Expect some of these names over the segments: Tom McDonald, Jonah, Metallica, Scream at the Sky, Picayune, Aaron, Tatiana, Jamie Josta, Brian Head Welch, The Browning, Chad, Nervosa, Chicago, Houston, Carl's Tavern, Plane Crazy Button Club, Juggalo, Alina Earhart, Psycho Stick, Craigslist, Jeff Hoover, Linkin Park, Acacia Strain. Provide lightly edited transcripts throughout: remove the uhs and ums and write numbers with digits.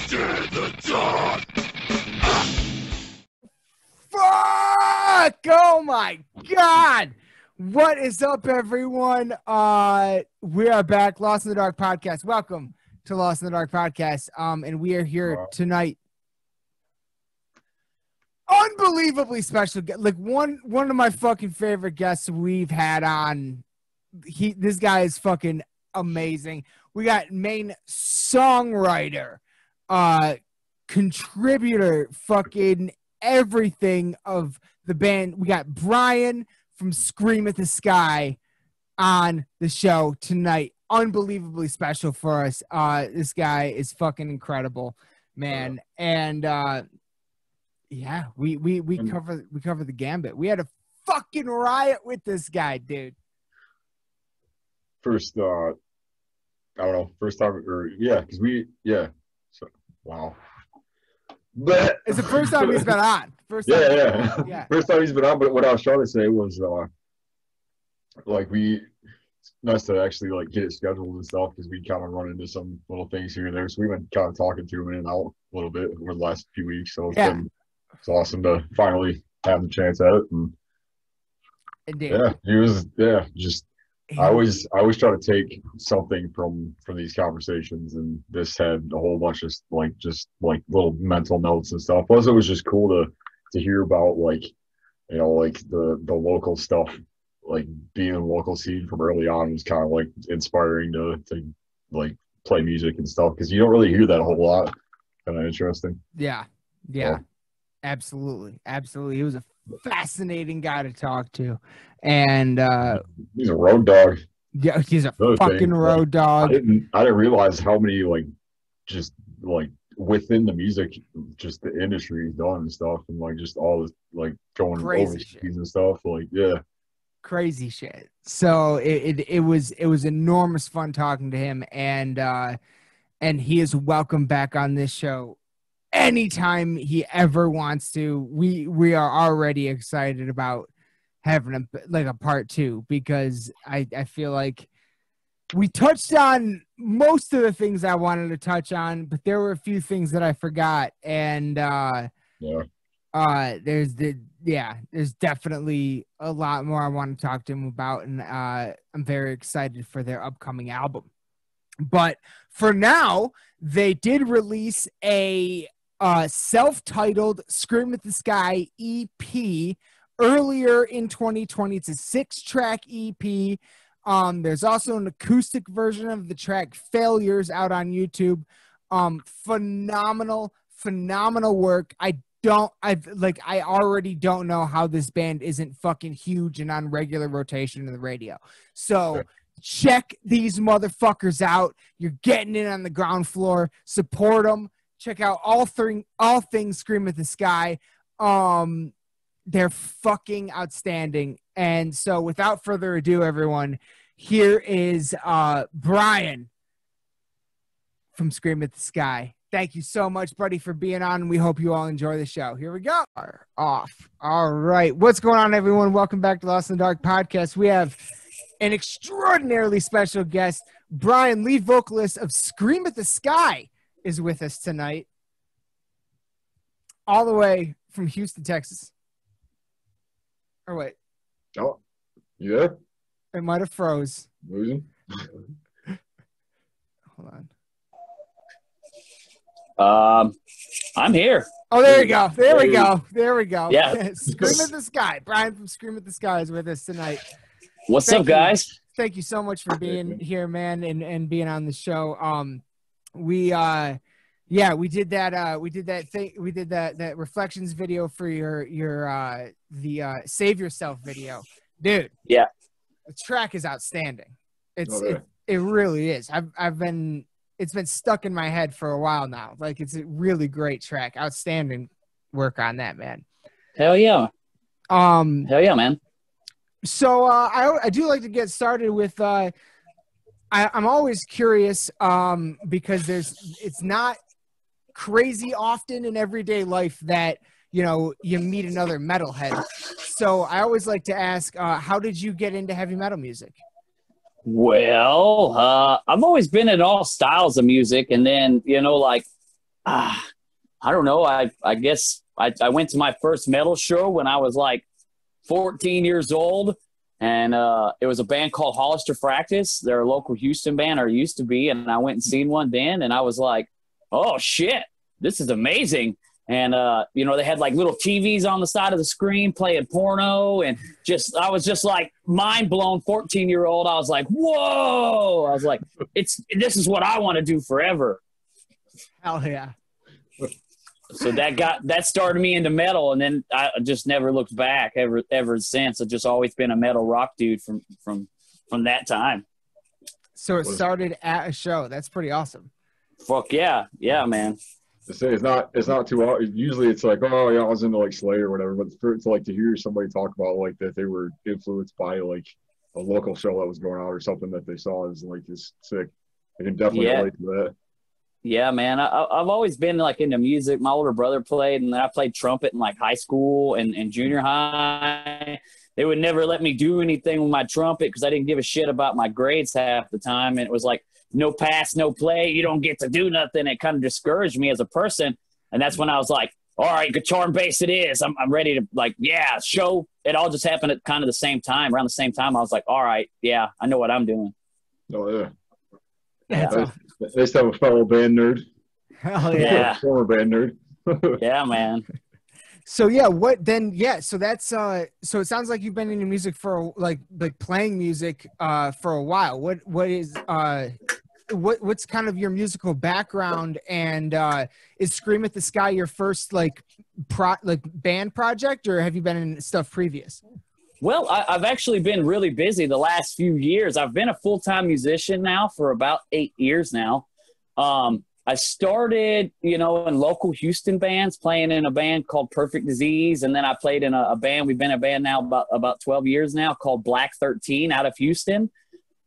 After the Dark. Fuck! Oh my God! What is up, everyone? We are back. Lost in the Dark Podcast. Welcome to Lost in the Dark Podcast. And we are here tonight. Unbelievably special. Like one of my fucking favorite guests we've had on. This guy is fucking amazing. We got main songwriter, contributor, fucking everything of the band. We got Brian from Scream at the Sky on the show tonight. Unbelievably special for us. This guy is fucking incredible, man. And yeah, we cover the gambit. We had a fucking riot with this guy, dude. It's the first time he's been on. First time he's been on, but what I was trying to say was, it's nice to actually, get it scheduled and stuff, because we kind of run into some little things here and there, so we've been kind of talking to him in and out a little bit over the last few weeks, so it's awesome to finally have the chance at it, and I always try to take something from these conversations, and this had a whole bunch of just little mental notes and stuff. Plus, it was just cool to hear about the local stuff, being a local scene from early on was kind of inspiring to play music and stuff, because you don't really hear that a whole lot. Kind of interesting. Yeah. Absolutely. He was a fascinating guy to talk to, and he's a road dog. Yeah, he's a fucking road dog. I didn't realize how many within the music, just the industry he's done and stuff, and just all this going overseas and stuff. Crazy shit. So it was enormous fun talking to him, and he is welcome back on this show anytime he ever wants to. We are already excited about having a part two, because I feel like we touched on most of the things I wanted to touch on, but there were a few things that I forgot, and there's definitely a lot more I want to talk to him about, and I'm very excited for their upcoming album. But for now, they did release a self-titled Scream at the Sky EP earlier in 2020. It's a 6-track EP. There's also an acoustic version of the track Failures out on YouTube. Phenomenal work. I already don't know how this band isn't fucking huge and on regular rotation in the radio. So check these motherfuckers out. You're getting in on the ground floor. Support them. Check out all things Scream at the Sky. They're fucking outstanding. And so without further ado, everyone, here is Brian from Scream at the Sky. Thank you so much, buddy, for being on. We hope you all enjoy the show. Here we go. Off. All right. What's going on, everyone? Welcome back to Lost in the Dark Podcast. We have an extraordinarily special guest. Brian, lead vocalist of Scream at the Sky, is with us tonight, all the way from Houston, Texas. Or wait. Oh, yeah. It might have froze. Hold on. I'm here. Oh, there you go. There we go. Yeah. Scream at the Sky. Brian from Scream at the Sky is with us tonight. What's up, guys? Thank you so much for being here, man, and being on the show. We did that reflections video for your Save Yourself video, dude. Yeah, the track is outstanding. It really is. It's been stuck in my head for a while now. It's a really great track. Outstanding work on that, man. Hell yeah. Hell yeah, man. So I do like to get started with. I'm always curious because it's not crazy often in everyday life that, you meet another metalhead. So I always like to ask, how did you get into heavy metal music? Well, I've always been in all styles of music. And then, I don't know. I guess I went to my first metal show when I was like 14 years old. And it was a band called Hollister Fractus. They're a local Houston band, or used to be. And I went and seen one then. And I was like, oh, shit, this is amazing. And, you know, they had like little TVs on the side of the screen playing porno. And just, I was just like mind blown, 14-year-old. I was like, whoa. I was like, this is what I want to do forever. Hell yeah. So that started me into metal, and then I just never looked back ever since. I've just always been a metal rock dude from that time. So it started at a show. That's pretty awesome. Fuck yeah. Yeah, man. It's not too often. Usually it's like, oh yeah, I was into like Slayer or whatever, but it's like to hear somebody talk about like that they were influenced by like a local show that was going on or something that they saw is like just sick. I can definitely relate to that. Yeah, man. I've always been like into music. My older brother played, and then I played trumpet in like high school and junior high. They would never let me do anything with my trumpet because I didn't give a shit about my grades half the time. And it was like, no pass, no play. You don't get to do nothing. It kind of discouraged me as a person. And that's when I was like, all right, guitar and bass it is. I'm ready to like, yeah, show. It all just happened at kind of the same time. Around the same time, I was like, all right, yeah, I know what I'm doing. Oh, yeah. Yeah. They still have a fellow band nerd. Hell yeah. Former band nerd. Yeah, man. So yeah, what then? Yeah. So that's, so it sounds like you've been into music for like playing music, for a while. What's kind of your musical background, and, is Scream at the Sky your first like band project, or have you been in stuff previous? Well, I've actually been really busy the last few years. I've been a full-time musician now for about 8 years now. I started, you know, in local Houston bands, playing in a band called Perfect Disease. And then I played in a band. We've been a band now about 12 years now, called Black 13 out of Houston.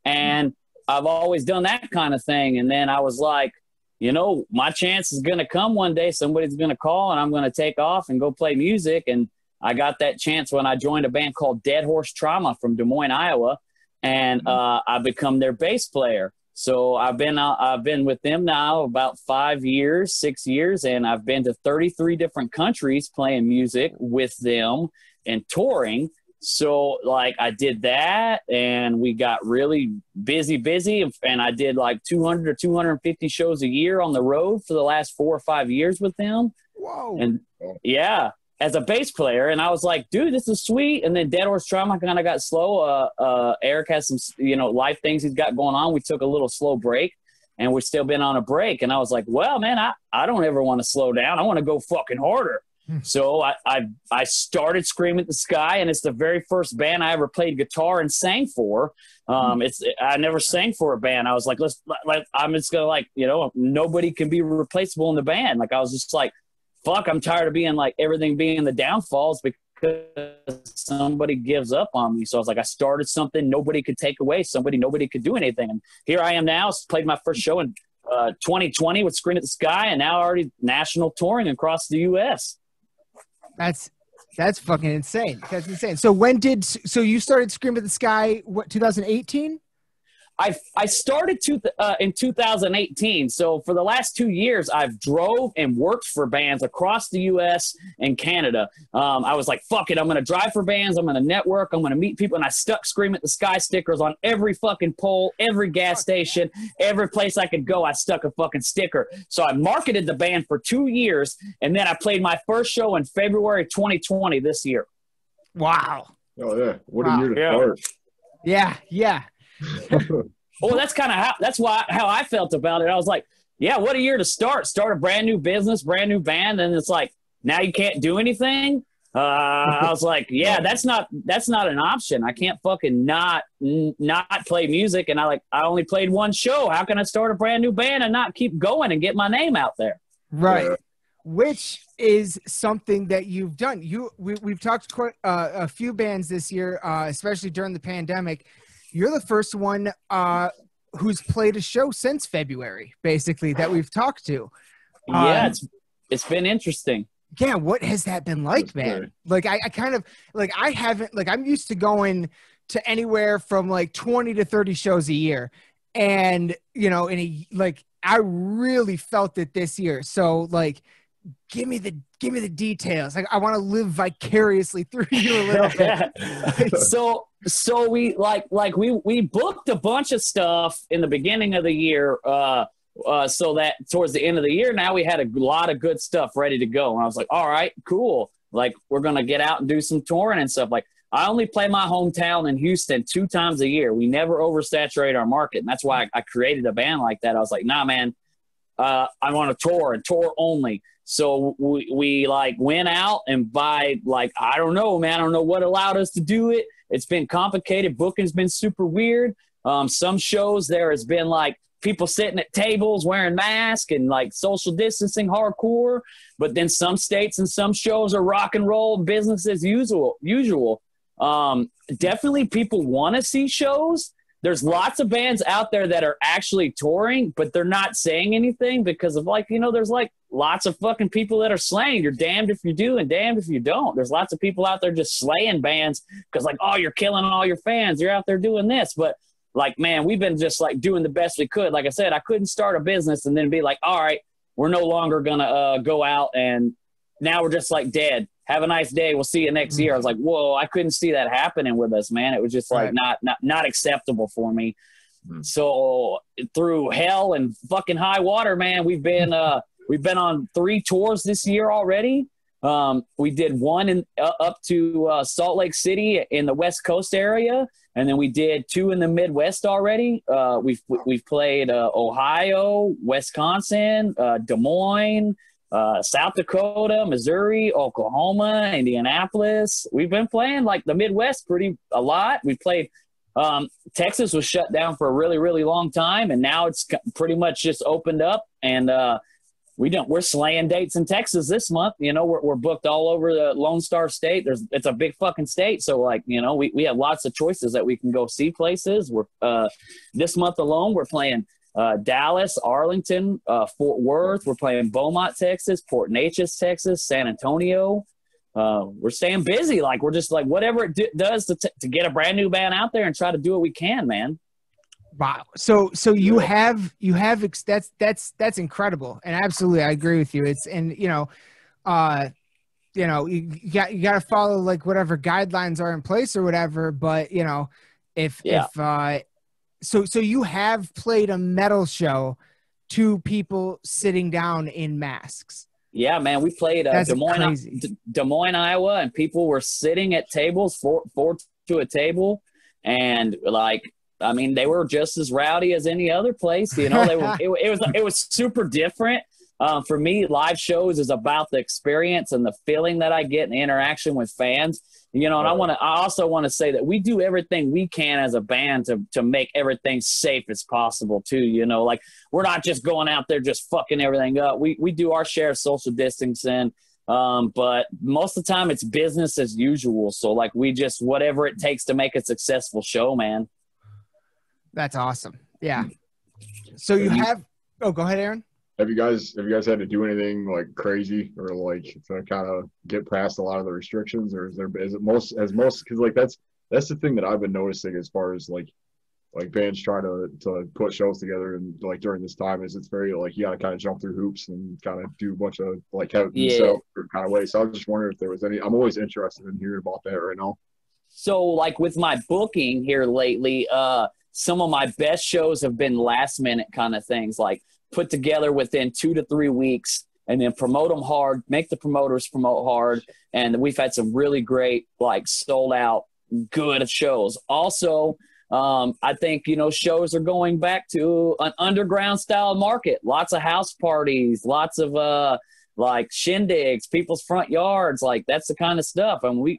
And I've always done that kind of thing. And then I was like, you know, my chance is going to come one day. Somebody's going to call and I'm going to take off and go play music. And I got that chance when I joined a band called Dead Horse Trauma from Des Moines, Iowa, and I become their bass player. So I've been with them now about 6 years, and I've been to 33 different countries playing music with them and touring. So like I did that, and we got really busy, and I did like 200 or 250 shows a year on the road for the last 4 or 5 years with them. Whoa! And yeah, as a bass player. And I was like, dude, this is sweet. And then Dead Horse Trauma kind of got slow. Eric has some, you know, life things he's got going on. We took a little slow break, and we've still been on a break. And I was like, well, man, I don't ever want to slow down. I want to go fucking harder. So I started Scream at the Sky, and it's the very first band I ever played guitar and sang for. I never sang for a band. I was like, I'm just going to like, you know, nobody can be replaceable in the band. Like I was just like, fuck, I'm tired of being like everything being the downfalls because somebody gives up on me. So I was like, I started something nobody could take away. Nobody could do anything. And here I am now, played my first show in 2020 with Scream at the Sky, and now already national touring across the U.S. That's fucking insane. That's insane. So so you started Scream at the Sky, what, 2018? I started in 2018, so for the last 2 years, I've drove and worked for bands across the U.S. and Canada. I was like, fuck it, I'm going to drive for bands, I'm going to network, I'm going to meet people, and I stuck Scream at the Sky stickers on every fucking pole, every gas station, every place I could go, I stuck a fucking sticker. So I marketed the band for 2 years, and then I played my first show in February 2020 this year. Wow. Oh, yeah. What a year to start. Yeah, yeah. Well, that's kind of how I felt about it. I was like, yeah, what a year to start a brand new business, brand new band, and it's like, now you can't do anything. I was like, yeah, that's not an option. I can't fucking not play music, and I only played one show. How can I start a brand new band and not keep going and get my name out there? Right. Yeah. Which is something that you've done. We've talked quite a few bands this year, especially during the pandemic. You're the first one who's played a show since February, basically, that we've talked to. Yeah, it's been interesting. Yeah, what has that been like, man? Like, I kind of, like, I haven't, like, I'm used to going to anywhere from, like, 20 to 30 shows a year. And, you know, like, I really felt it this year. So like, give me the details. Like, I want to live vicariously through you a little bit. So we we booked a bunch of stuff in the beginning of the year. So that towards the end of the year, now we had a lot of good stuff ready to go. And I was like, all right, cool. Like, we're going to get out and do some touring and stuff. Like, I only play my hometown in Houston 2 times a year. We never oversaturate our market. And that's why I created a band like that. I was like, nah, man, I want to tour and tour only. So we like went out and by like, I don't know, man, I don't know what allowed us to do it. It's been complicated. Booking's been super weird. Some shows there has been like people sitting at tables wearing masks and like social distancing hardcore. But then some states and some shows are rock and roll business as usual. Definitely people want to see shows. There's lots of bands out there that are actually touring, but they're not saying anything because of like, you know, there's like lots of fucking people that are slaying. You're damned if you do and damned if you don't. There's lots of people out there just slaying bands because like, oh, you're killing all your fans. You're out there doing this. But like, man, we've been just like doing the best we could. Like I said, I couldn't start a business and then be like, all right, we're no longer going to go out and now we're just like dead. Have a nice day. We'll see you next year. I was like, whoa, I couldn't see that happening with us, man. It was just like not acceptable for me. So through hell and fucking high water, man, we've been on 3 tours this year already. We did one in up to Salt Lake City in the West Coast area, and then we did 2 in the Midwest already. We've played Ohio, Wisconsin, Des Moines, South Dakota, Missouri, Oklahoma, Indianapolis. We've been playing like the Midwest a lot. We played Texas was shut down for a really, really long time. And now it's pretty much just opened up. And we're slaying dates in Texas this month. You know, we're booked all over the Lone Star State. It's a big fucking state. So like, you know, we have lots of choices that we can go see places. We're this month alone, we're playing Dallas, Arlington, Fort Worth. We're playing Beaumont, Texas, Port Neches, Texas, San Antonio. We're staying busy. Like, we're just like whatever it does to get a brand new band out there and try to do what we can, man. Wow. So you have that's incredible. And absolutely, I agree with you. It's, and you got to follow like whatever guidelines are in place or whatever. But you know, So you have played a metal show to people sitting down in masks. Yeah, man. We played Des Moines, Iowa, and people were sitting at tables, 4 to a table. And like, I mean, they were just as rowdy as any other place. You know, it was super different. For me, live shows is about the experience and the feeling that I get in interaction with fans. You know, and I also want to say that we do everything we can as a band to make everything safe as possible too. You know, like we're not just going out there just fucking everything up. We do our share of social distancing, but most of the time it's business as usual. So like we just whatever it takes to make a successful show, man. That's awesome. Yeah. So go ahead, Aaron. Have you guys had to do anything like crazy or like to kind of get past a lot of the restrictions, or is it most because like that's the thing that I've been noticing as far as like bands trying to put shows together and like during this time is it's very like you got to kind of jump through hoops and kind of do a bunch of like have it yourself kind of way. So I was just wondering if there was any. I'm always interested in hearing about that right now. So like with my booking here lately, some of my best shows have been last minute kind of things like. Put together within 2 to 3 weeks and then promote them hard, make the promoters promote hard. And we've had some really great, like sold out good shows. Also, I think, you know, shows are going back to an underground style market, lots of house parties, lots of like shindigs, people's front yards. Like that's the kind of stuff. And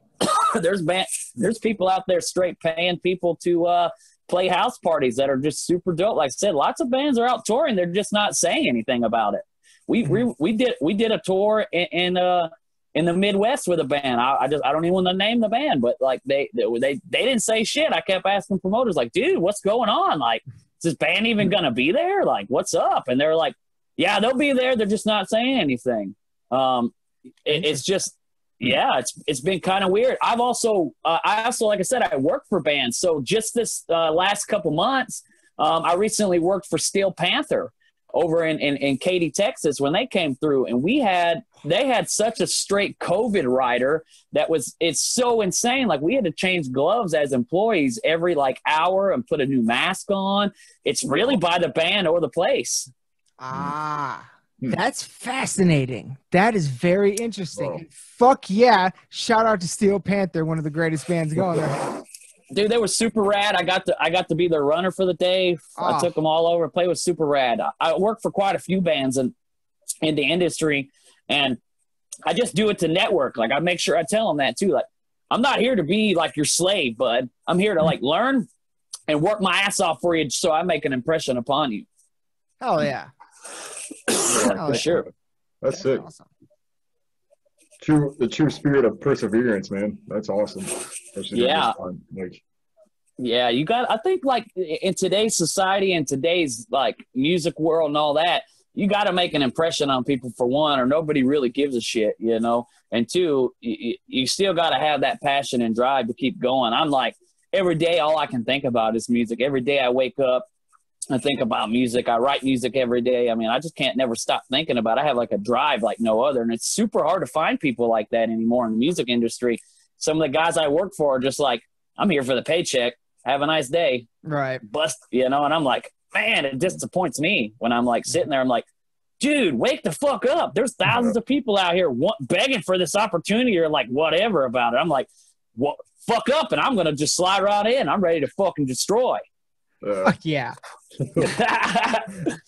there's people out there straight paying people to, play house parties that are just super dope. Like I said, lots of bands are out touring. They're just not saying anything about it. We did a tour in the Midwest with a band. I don't even want to name the band, but like they didn't say shit. I kept asking promoters like, dude, what's going on? Like, is this band even going to be there? Like, what's up? And they're like, yeah, they'll be there. They're just not saying anything. It's just, yeah, it's been kind of weird. I've also, like I said, I work for bands. So just this last couple months, I recently worked for Steel Panther. over in Katy, Texas, when they came through, and they had such a straight COVID rider that it's so insane. Like, we had to change gloves as employees every hour and put a new mask on. It's really by the band or the place. Ah, that's fascinating. That is very interesting. Whoa. Fuck yeah. Shout out to Steel Panther, one of the greatest bands going there. Dude, they were super rad. I got to be their runner for the day. I took them all over. Play was super rad. I worked for quite a few bands in the industry, and I just do it to network. Like, I make sure I tell them that too. Like, I'm not here to be like your slave, bud. I'm here to learn and work my ass off for you, so I make an impression upon you. Hell yeah. For sure. That's sick. Awesome. The true spirit of perseverance, man. That's awesome. Yeah. Yeah, you got, I think in today's society and today's music world and all that, you got to make an impression on people, for one, or nobody really gives a shit, you know? And two, you still got to have that passion and drive to keep going. I'm every day, all I can think about is music. Every day I wake up, I think about music. I write music every day. I mean, I just can't never stop thinking about it. I have a drive like no other, and it's super hard to find people like that anymore in the music industry. Some of the guys I work for are just I'm here for the paycheck. Have a nice day. Right. Bust, you know, and I'm man, it disappoints me when I'm sitting there. I'm dude, wake the fuck up. There's thousands of people out here begging for this opportunity or whatever about it. I'm what? Fuck up, and I'm going to just slide right in. I'm ready to fucking destroy. Fuck yeah.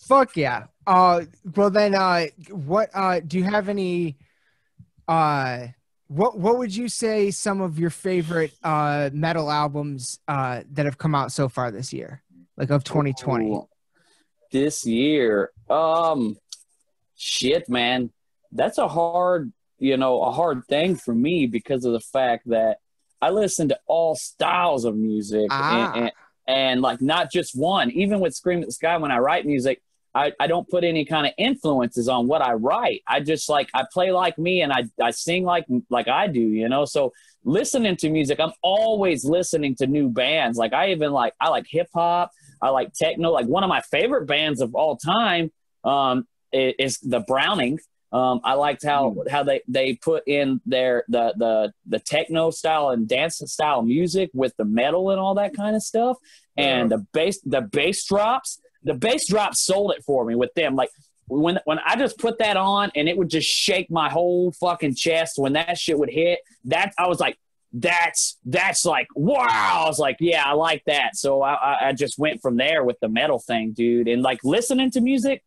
Fuck yeah. Well then, what, do you have any, what would you say some of your favorite, metal albums, that have come out so far this year, of 2020? Ooh, this year? Shit, man, that's a hard thing for me because of the fact that I listen to all styles of music and not just one. Even with Scream at the Sky, when I write music, I don't put any kind of influences on what I write. I just I play like me, and I sing like I do, you know? So listening to music, I'm always listening to new bands. I like hip hop. I like techno. One of my favorite bands of all time is The Browning. I liked how they put in the techno style and dance style music with the metal and all that kind of stuff. And the bass drops sold it for me with them. When I just put that on, and it would just shake my whole fucking chest when that shit would hit. I was that's wow. I was yeah, I like that. So I just went from there with the metal thing, dude. And listening to music,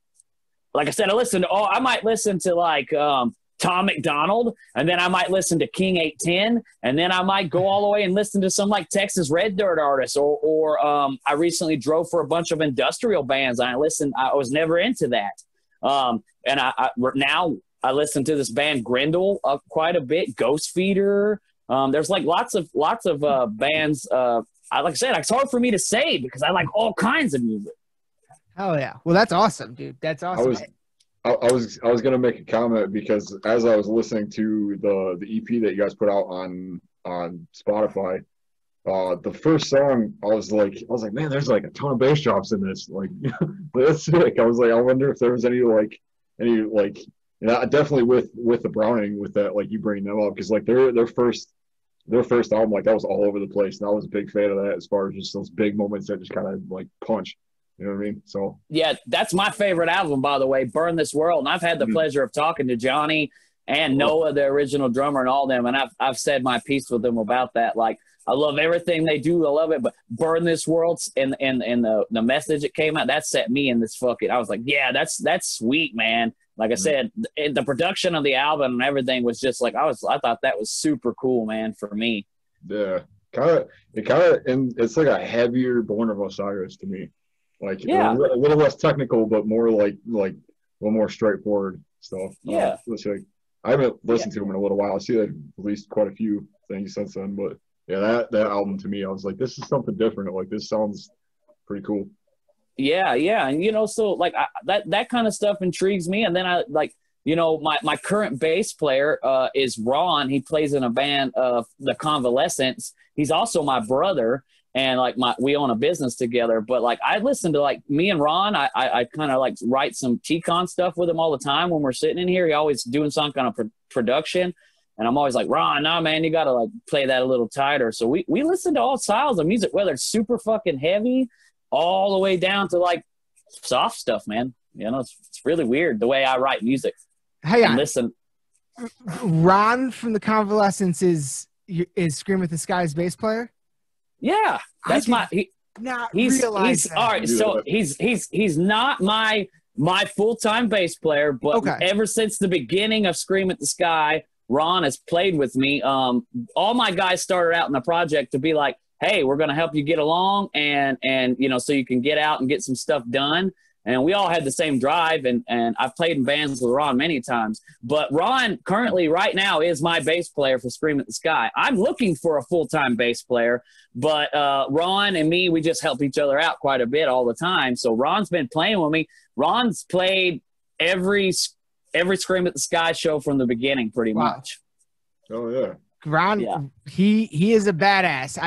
like I said, I might listen to Tom McDonald, and then I might listen to King 810, and then I might go all the way and listen to some Texas Red Dirt artists, or I recently drove for a bunch of industrial bands. And I was never into that. And now I listen to this band Grendel quite a bit, Ghost Feeder. There's lots of bands. Like I said, it's hard for me to say because I like all kinds of music. Oh yeah. Well, that's awesome, dude. That's awesome. I was gonna make a comment because as I was listening to the EP that you guys put out on Spotify, the first song I was like, man, there's a ton of bass drops in this. But that's sick. I was I wonder if there was any and I definitely with the Browning, with that you bring them up, because their first album, that was all over the place, and I was a big fan of that as far as just those big moments that just kind of punch. You know what I mean? So yeah, that's my favorite album, by the way, Burn This World. And I've had the pleasure of talking to Johnny and Noah, the original drummer, and all them. And I've said my piece with them about that. I love everything they do. I love it. But Burn This World and the message that came out, that set me in this fucking, I was yeah, that's sweet, man. Like I said, the production of the album and everything was just I thought that was super cool, man, for me. Yeah. And it's a heavier Born of Osiris to me. Yeah. A little less technical, but more a little more straightforward stuff. Yeah. I haven't listened to them in a little while. I see they've released quite a few things since then, but yeah, that album to me, I was this is something different. This sounds pretty cool. Yeah, yeah, and so that kind of stuff intrigues me. And then I my current bass player is Ron. He plays in a band of The Convalescents. He's also my brother. And like we own a business together, but like I listen to like me and Ron, I kind of like write some T-Con stuff with him all the time when we're sitting in here. He always doing some kind of production. And I'm always like, Ron, nah, man, you got to like play that a little tighter. So we listen to all styles of music, whether it's super fucking heavy all the way down to like soft stuff, man. You know, it's really weird the way I write music. Hey, listen. Ron from The Convalescents is Scream at the Sky's bass player? Yeah, that's my. He's all right. So he's not my full time bass player, but okay. Ever since the beginning of Scream at the Sky, Ron has played with me. All my guys started out in the project to be like, "Hey, we're going to help you get along, and you know, so you can get out and get some stuff done." And we all had the same drive, and I've played in bands with Ron many times. But Ron currently, right now, is my bass player for Scream at the Sky. I'm looking for a full-time bass player, but Ron and me, we just help each other out quite a bit all the time. So Ron's been playing with me. Ron's played every Scream at the Sky show from the beginning, pretty much. Oh, yeah. Ron, yeah. He is a badass.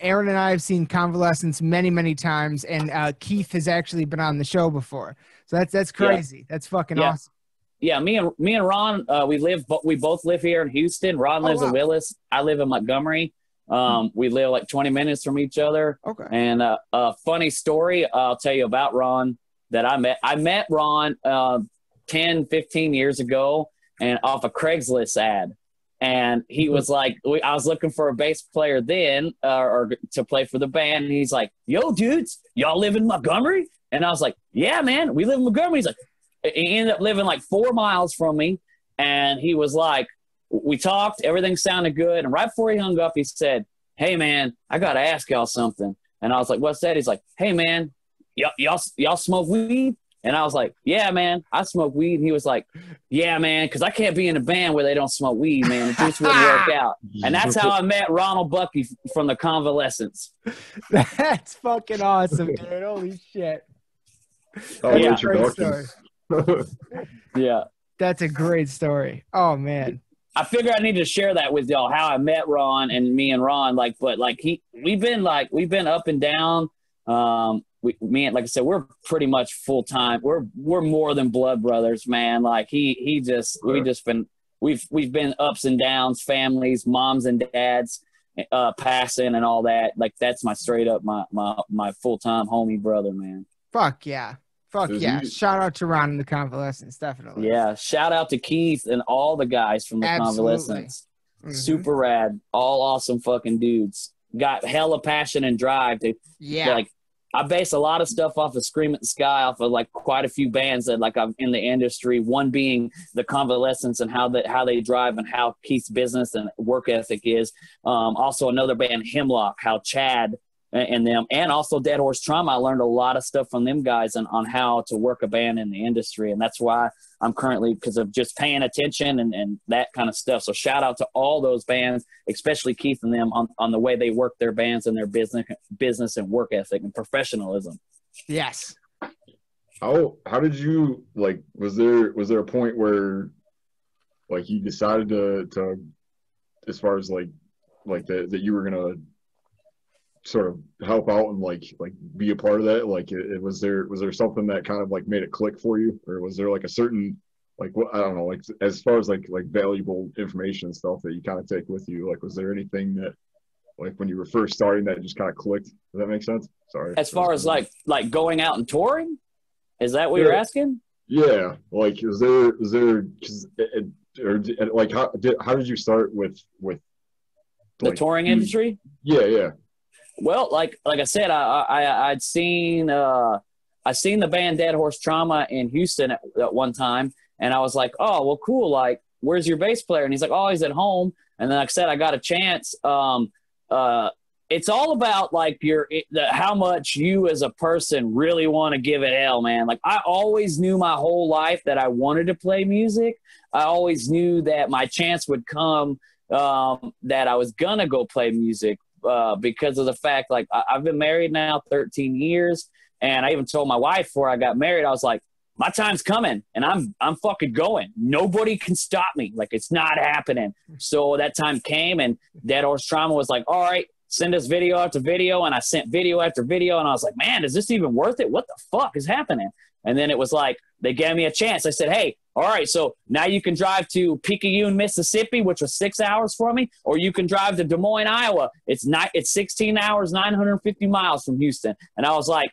Aaron and I have seen Convalescents many, many times, and Keith has actually been on the show before. So that's crazy. Yeah. That's fucking awesome. Yeah, me and Ron, we both live here in Houston. Ron lives in Willis. I live in Montgomery. We live like 20 minutes from each other. Okay. And a funny story I'll tell you about Ron that I met Ron 10, 15 years ago, and off a Craigslist ad. And he was like, I was looking for a bass player then or to play for the band. And he's like, yo, dudes, y'all live in Montgomery? And I was like, yeah, man, we live in Montgomery. He's like, he ended up living like 4 miles from me. And he was like, we talked, everything sounded good. And right before he hung up, he said, hey, man, I got to ask y'all something. And I was like, what's that? He's like, hey, man, y'all smoke weed? And I was like, yeah, man, I smoke weed. And he was like, yeah, man, because I can't be in a band where they don't smoke weed, man. It just wouldn't work out. And that's how I met Ronald Bucky from The Convalescents. That's fucking awesome, dude. Holy shit. Oh, yeah. Great story. Yeah. That's a great story. Oh, man. I figure I need to share that with y'all, how I met Ron and me and Ron. Like, but, like, we've been up and down. Man, like I said, we're pretty much full time. We're more than blood brothers, man. Like we've been ups and downs, families, moms and dads, passing and all that. Like that's my straight up my full time homie brother, man. Fuck yeah, fuck yeah. Shout out to Ron and The Convalescents, definitely. Yeah, shout out to Keith and all the guys from The Convalescents. Mm-hmm. Super rad, all awesome fucking dudes. Got hella passion and drive. I base a lot of stuff off of Scream at the Sky, off of like quite a few bands that like I'm in the industry. One being The Convalescents and how they drive and how Keith's business and work ethic is. Also another band, Hemlock, how Chad and them, and also Dead Horse Trauma. I learned a lot of stuff from them guys on how to work a band in the industry, and that's why I'm currently, because of just paying attention and that kind of stuff. So shout out to all those bands, especially Keith and them, on the way they work their bands and their business and work ethic and professionalism. Yes. How did you, like, was there a point where like you decided to as far as like that you were going to sort of help out and like be a part of that? Like was there something that kind of like made it click for you, or was there like a certain, like, what, I don't know, like as far as like valuable information and stuff that you kind of take with you, like was there anything that like when you were first starting that just kind of clicked? Does that make sense? Sorry. As far as like going out and touring, is that what you're asking? Yeah, like is there like how did you start with the touring industry? Yeah. Well, like I said, I'd seen the band Dead Horse Trauma in Houston at one time, and I was like, oh, well, cool. Like, where's your bass player? And he's like, oh, he's at home. And then, like I said, I got a chance. It's all about like how much you as a person really want to give it hell, man. Like I always knew my whole life that I wanted to play music. I always knew that my chance would come, that I was gonna go play music. Because of the fact, like, I've been married now 13 years, and I even told my wife before I got married, I was like, my time's coming, and I'm fucking going. Nobody can stop me. Like, it's not happening. So that time came, and Dead Horse Trauma was like, all right, send us video after video, and I sent video after video, and I was like, man, is this even worth it? What the fuck is happening? And then it was like, they gave me a chance. I said, hey, all right, so now you can drive to Picayune, Mississippi, which was 6 hours for me, or you can drive to Des Moines, Iowa. It's 16 hours, 950 miles from Houston. And I was like,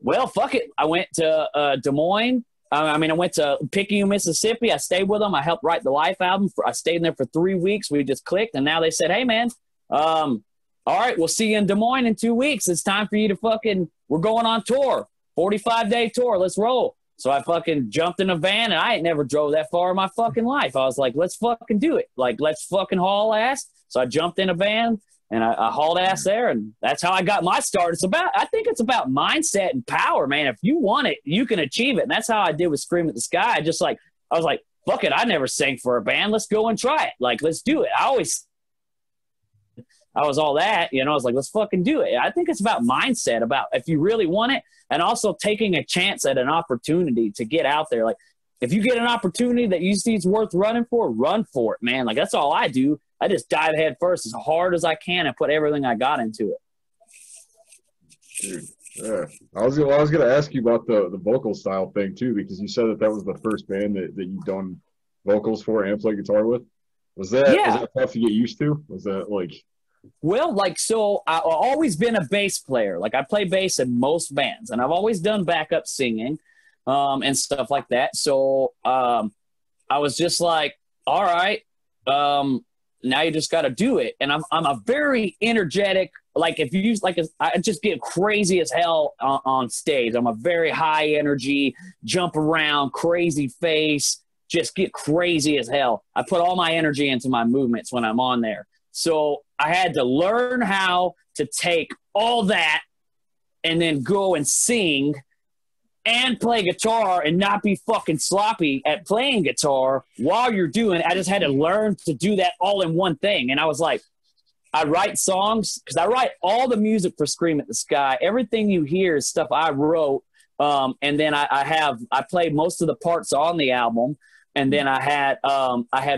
well, fuck it. I went to Des Moines. I went to Picayune, Mississippi. I stayed with them. I helped write the Life album. I stayed in there for 3 weeks. We just clicked, and now they said, hey, man, all right, we'll see you in Des Moines in 2 weeks. It's time for you to we're going on tour, 45-day tour. Let's roll. So I fucking jumped in a van, and I ain't never drove that far in my fucking life. I was like, let's fucking do it. Like, let's fucking haul ass. So I jumped in a van, and I hauled ass there, and that's how I got my start. I think it's about mindset and power, man. If you want it, you can achieve it. And that's how I did with Scream at the Sky. I was like, fuck it. I never sang for a band. Let's go and try it. Like, let's do it. I was all that, I was like, let's fucking do it. I think it's about mindset, about if you really want it, and also taking a chance at an opportunity to get out there. Like, if you get an opportunity that you see is worth running for, run for it, man. Like, that's all I do. I just dive head first as hard as I can and put everything I got into it. Dude, yeah. I was going to ask you about the vocal style thing, too, because you said that was the first band that you've done vocals for and played guitar with. Was that tough to get used to? Was that, like... Well, so I've always been a bass player. Like, I play bass in most bands, and I've always done backup singing and stuff like that. So I was just like, all right, now you just got to do it. And I'm a very energetic, I just get crazy as hell on stage. I'm a very high energy, jump around, crazy face, just get crazy as hell. I put all my energy into my movements when I'm on there. So I had to learn how to take all that and then go and sing and play guitar and not be fucking sloppy at playing guitar while you're doing it. I just had to learn to do that all in one thing. And I was like, I write songs because I write all the music for Scream at the Sky. Everything you hear is stuff I wrote. And then I played most of the parts on the album. And then I had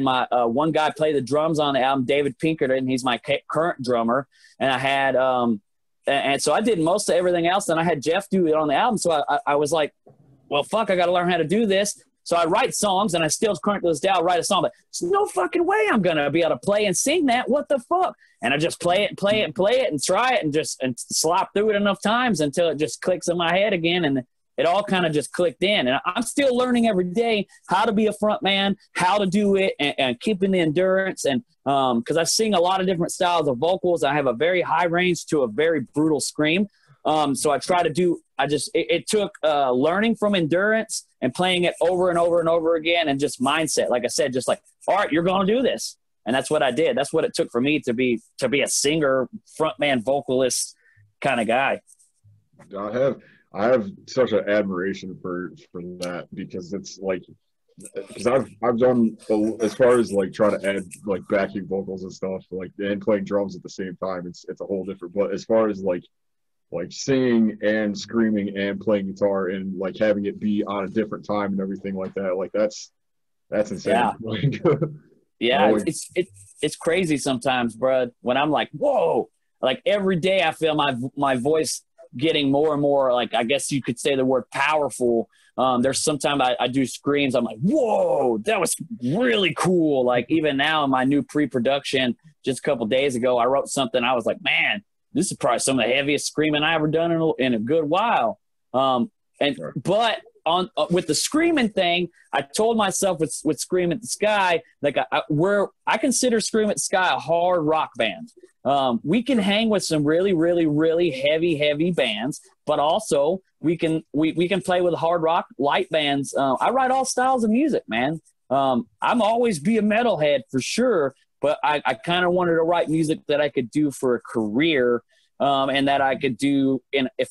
my one guy play the drums on the album, David Pinkerton. He's my current drummer. And I had and so I did most of everything else. And I had Jeff do it on the album. So I was like, well, fuck, I got to learn how to do this. So I write songs, and I still currently write a song. But there's no fucking way I'm going to be able to play and sing that. What the fuck? And I just play it and try it and slop through it enough times until it just clicks in my head again. And it all kind of just clicked in, and I'm still learning every day how to be a front man, how to do it, and keeping the endurance. And because I sing a lot of different styles of vocals, I have a very high range to a very brutal scream. So I try to do. It took learning from endurance and playing it over and over and over again, and just mindset. Like I said, just like, all right, you're going to do this, and that's what I did. That's what it took for me to be a singer, front man, vocalist kind of guy. I have such an admiration for that, because it's like, because I've done, as far as like trying to add like backing vocals and stuff, like, and playing drums at the same time, it's a whole different. But as far as like singing and screaming and playing guitar and like having it be on a different time and everything like that, like that's insane. Yeah, yeah, it's crazy sometimes, bro. When I'm like, whoa, like every day I feel my voice getting more and more, like, I guess you could say the word powerful. There's sometimes I do screams, I'm like, whoa, that was really cool. Like, even now in my new pre-production, just a couple days ago, I wrote something. I was like, man, this is probably some of the heaviest screaming I ever done in a good while. But with the screaming thing, I told myself with Scream at the Sky, like, I consider Scream at the Sky a hard rock band. We can hang with some really, really, really heavy bands, but also we can play with hard rock light bands. I write all styles of music, man. I'm always be a metalhead for sure, but I kind of wanted to write music that I could do for a career, and that I could do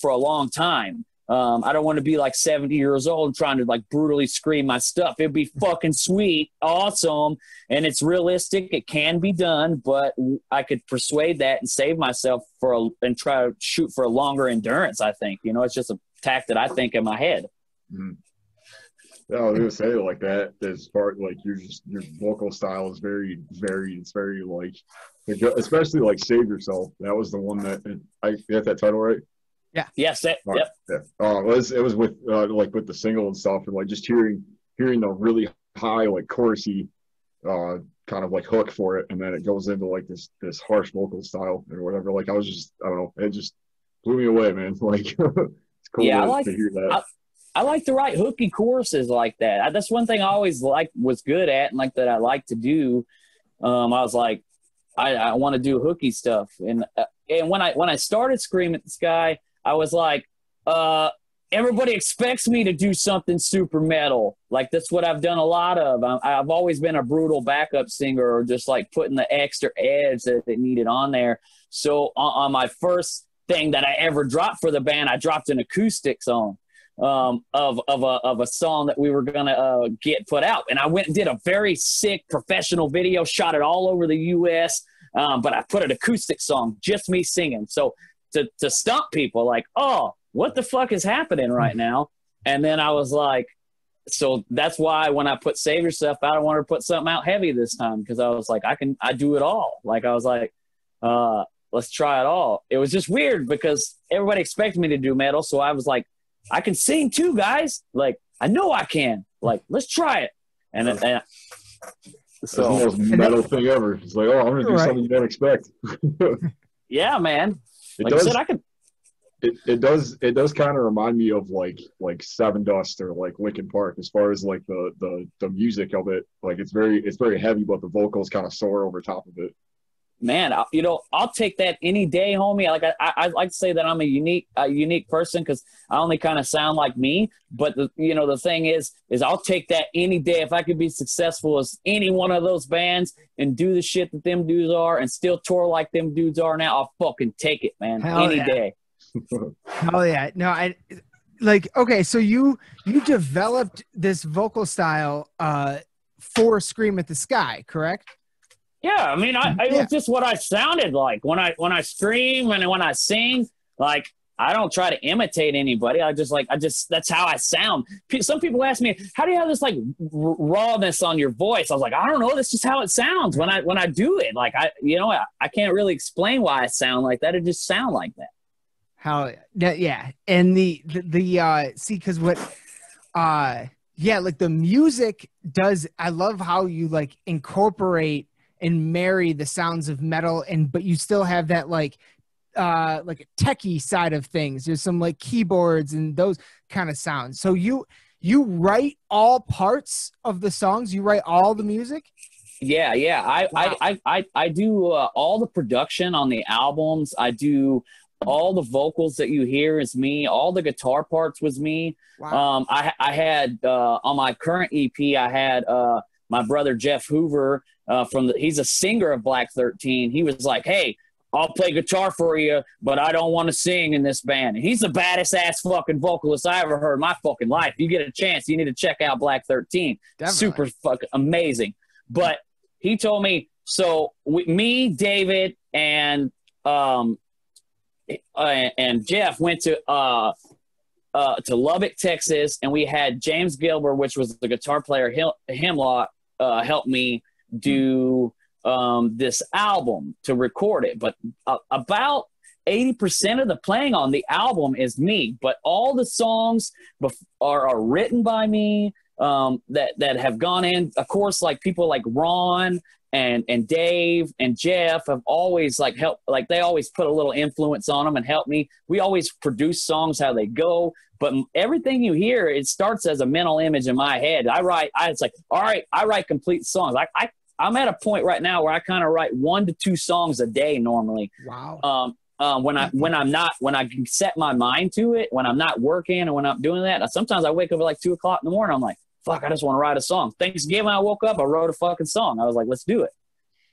for a long time. I don't want to be like 70 years old trying to like brutally scream my stuff. It'd be fucking sweet, awesome, and it's realistic. It can be done, but I could persuade that and save myself and try to shoot for a longer endurance, I think. It's just a tack that I think in my head. Mm-hmm. No, I was gonna say like that. As far like your vocal style is very varied. It's very like, especially like Save Yourself. That was the one that you got that title right. Yeah. Yes. That. Right. Yep. Yeah. It was with like with the single and stuff, and like just hearing the really high like chorusy kind of like hook for it, and then it goes into like this harsh vocal style or whatever. Like I was just, I don't know, it just blew me away, man. Like it's cool to hear that. I like to write hooky choruses like that. That's one thing I always was good at, and like that I like to do. I was like, I want to do hooky stuff, and when I started Scream at the Sky, I was like, everybody expects me to do something super metal. Like that's what I've done a lot of. I've always been a brutal backup singer, or just like putting the extra edge that they needed on there. So on my first thing that I ever dropped for the band, I dropped an acoustic song of a song that we were gonna get put out, and I went and did a very sick professional video, shot it all over the U.S. But I put an acoustic song, just me singing. So to stump people, like, oh, what the fuck is happening right now? And then I was like, so that's why when I put Save Yourself out, I wanted to put something out heavy this time, because I was like, I do it all. Like I was like, let's try it all. It was just weird because everybody expected me to do metal, so I was like, I can sing too, guys. Like, I know I can. Like, let's try it. And so that's the most metal thing ever. It's like, oh, I'm gonna do something you don't expect. Yeah, man. It does kind of remind me of like Seven Dust or like Linkin Park, as far as like the music of it. Like it's very heavy, but the vocals kind of soar over top of it. Man, I'll take that any day, homie. Like I like to say that I'm a unique person, because I only kind of sound like me. But the thing is I'll take that any day. If I could be successful as any one of those bands and do the shit that them dudes are, and still tour like them dudes are now, I'll fucking take it, man. Any day. Hell yeah! No, okay. So you developed this vocal style for Scream at the Sky, correct? Yeah, I mean, it was just what I sounded like when I scream and when I sing. Like, I don't try to imitate anybody. I just that's how I sound. Some people ask me, "How do you have this like rawness on your voice?" I was like, "I don't know. That's just how it sounds when I do it." Like, I can't really explain why I sound like that. It just sound like that. How? Yeah, and like the music does. I love how you like incorporate and marry the sounds of metal, but you still have that like a techie side of things. There's some like keyboards and those kind of sounds. So you write all parts of the songs? You write all the music? Yeah. I do all the production on the albums. I do all the vocals that you hear is me. All the guitar parts was me. Wow. I had on my current EP, I had my brother Jeff Hoover, he's a singer of Black 13. He was like, "Hey, I'll play guitar for you, but I don't want to sing in this band." And he's the baddest ass fucking vocalist I ever heard in my fucking life. You get a chance, you need to check out Black 13. Definitely. Super fucking amazing. But he told me, so with me, David, and Jeff went to Lubbock, Texas, and we had James Gilbert, which was the guitar player, Hemlock, help me do this album to record it. But about 80% of the playing on the album is me, but all the songs are written by me that have gone in. Of course, like people like Ron and Dave and Jeff have always like helped, like they always put a little influence on them and help me. We always produce songs how they go, but everything you hear, it starts as a mental image in my head. I write complete songs. I'm at a point right now where I kind of write 1 to 2 songs a day normally. Wow. When I can set my mind to it, when I'm not working and when I'm doing that, sometimes I wake up at like 2:00 in the morning. I'm like, fuck, I just want to write a song. Thanksgiving, I woke up, I wrote a fucking song. I was like, let's do it.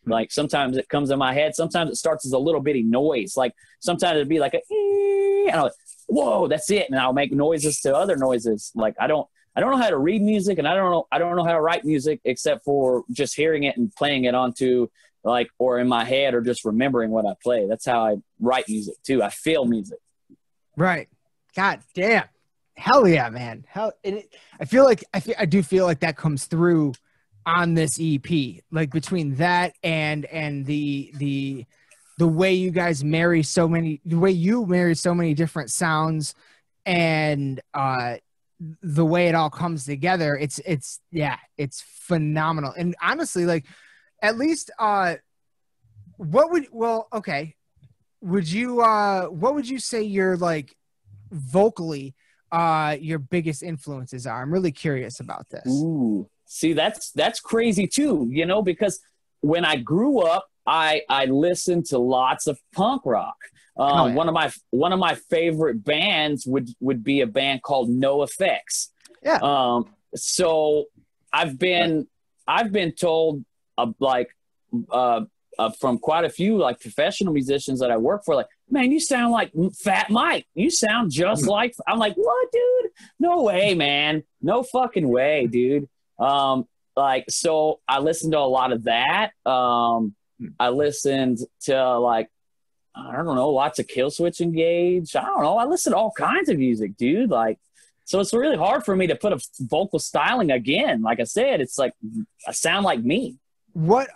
Like, sometimes it comes in my head. Sometimes it starts as a little bitty noise. Like, sometimes it'd be like and I'm like, whoa, that's it. And I'll make noises to other noises. Like, I don't know how to read music, and I don't know how to write music except for just hearing it and playing it onto like, or in my head, or just remembering what I play. That's how I write music too. I feel music. Right. God damn. Hell yeah, man. I do feel like that comes through on this EP, like between that and the way you guys marry so many, the way you marry so many different sounds, and the way it all comes together. It's phenomenal. And honestly, like, at least what would you say you're like vocally your biggest influences are? I'm really curious about this. Ooh, see, that's crazy too, you know, because when I grew up, I listened to lots of punk rock. One of my favorite bands would be a band called NoFX. Yeah. So I've been told from quite a few like professional musicians that I work for, like, man, you sound like Fat Mike. You sound just like, I'm like, what, dude? No way, man. No fucking way, dude. Like, so I listened to a lot of that. I listened to, like, I don't know, lots of Killswitch Engage. I don't know. I listen to all kinds of music, dude. Like, so it's really hard for me to put a vocal styling again. Like I said, it's like, I sound like me. What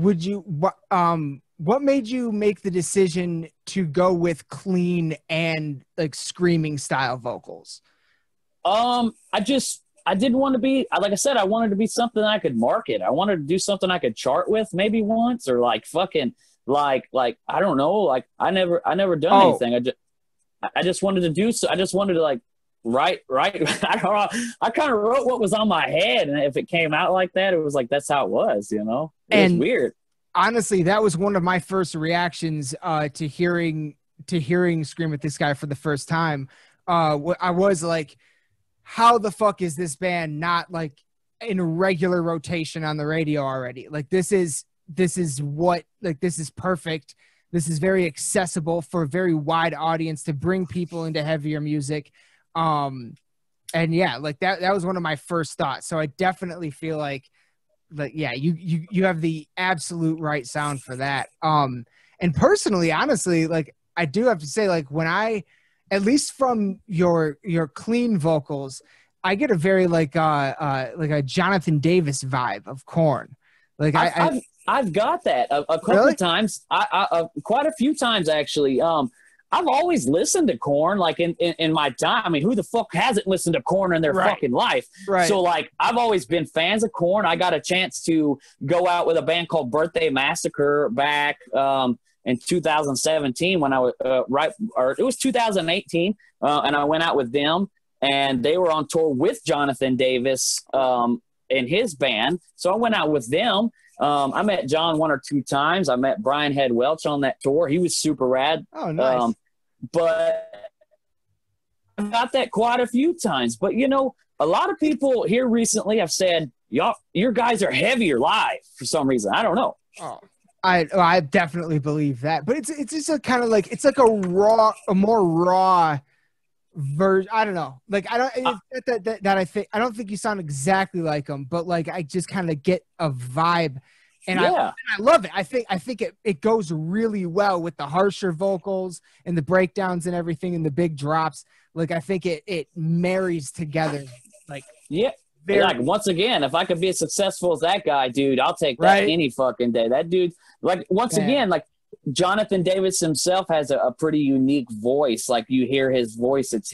made you make the decision to go with clean and like screaming style vocals? I didn't want to be, like I said, I wanted to be something I could market. I wanted to do something I could chart with maybe once, or like fucking like, I don't know. Like I never done anything. I just wanted to do, so I just wanted to like write. I don't know. I kind of wrote what was on my head. And if it came out like that, it was like, that's how it was, you know, it was weird. Honestly, that was one of my first reactions to hearing Scream at the Sky for the first time. I was like, how the fuck is this band not like in regular rotation on the radio already? Like this is perfect. This is very accessible for a very wide audience to bring people into heavier music. And yeah, like that was one of my first thoughts. So I definitely feel like yeah, you have the absolute right sound for that. And personally, honestly, like I do have to say, like when I, at least from your clean vocals, I get a very like a Jonathan Davis vibe of Korn. Like I've got that a couple really? Of times, I quite a few times actually. I've always listened to Korn, like in my time. I mean, who the fuck hasn't listened to Korn in their fucking life? Right. So like, I've always been fans of Korn. I got a chance to go out with a band called Birthday Massacre back in 2017 when I was it was 2018, and I went out with them, and they were on tour with Jonathan Davis and his band. So I went out with them. I met John one or two times. I met Brian Head Welch on that tour. He was super rad. Oh, nice. But I've got that quite a few times. But, you know, a lot of people here recently have said, y'all, your guys are heavier live for some reason. I don't know. Oh, I definitely believe that. But it's just a kind of like – it's like a more raw version. I don't know. Like I don't that I think I don't think you sound exactly like them, but like I just kind of get a vibe, and yeah. I love it. I think it goes really well with the harsher vocals and the breakdowns and everything and the big drops. Like I think it marries together. Like yeah, like once again, if I could be as successful as that guy, dude, I'll take that any fucking day. That dude, like once again, like. Jonathan Davis himself has a pretty unique voice. Like you hear his voice, it's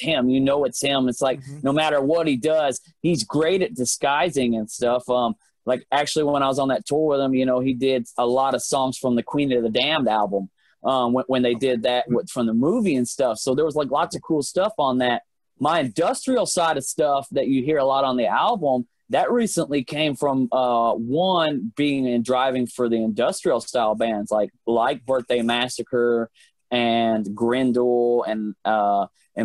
him, you know, it's him. It's like, no matter what he does, he's great at disguising and stuff. Like actually when I was on that tour with him, you know, he did a lot of songs from the Queen of the Damned album when they did that from the movie and stuff. So there was like lots of cool stuff on that. My industrial side of stuff that you hear a lot on the album, that recently came from one being and driving for the industrial style bands like Birthday Massacre and Grendel and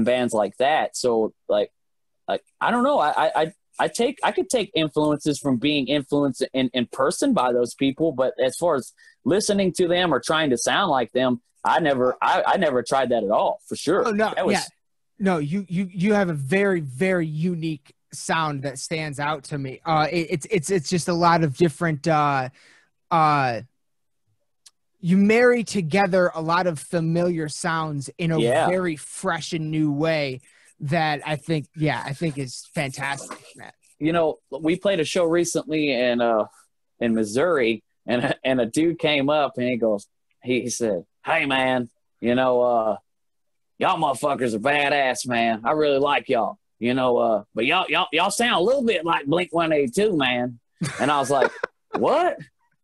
bands like that. So like I don't know. I could take influences from being influenced in person by those people, but as far as listening to them or trying to sound like them, I never tried that at all for sure. Oh, no, no, you have a very, very unique sound that stands out to me. It's just a lot of different you marry together a lot of familiar sounds in a very fresh and new way that I think, yeah, I think is fantastic. You know, we played a show recently in Missouri, and a dude came up and he goes, he said, "Hey man, you know, y'all motherfuckers are badass, man. I really like y'all, you know, but y'all sound a little bit like Blink-182, man." And I was like, "What?"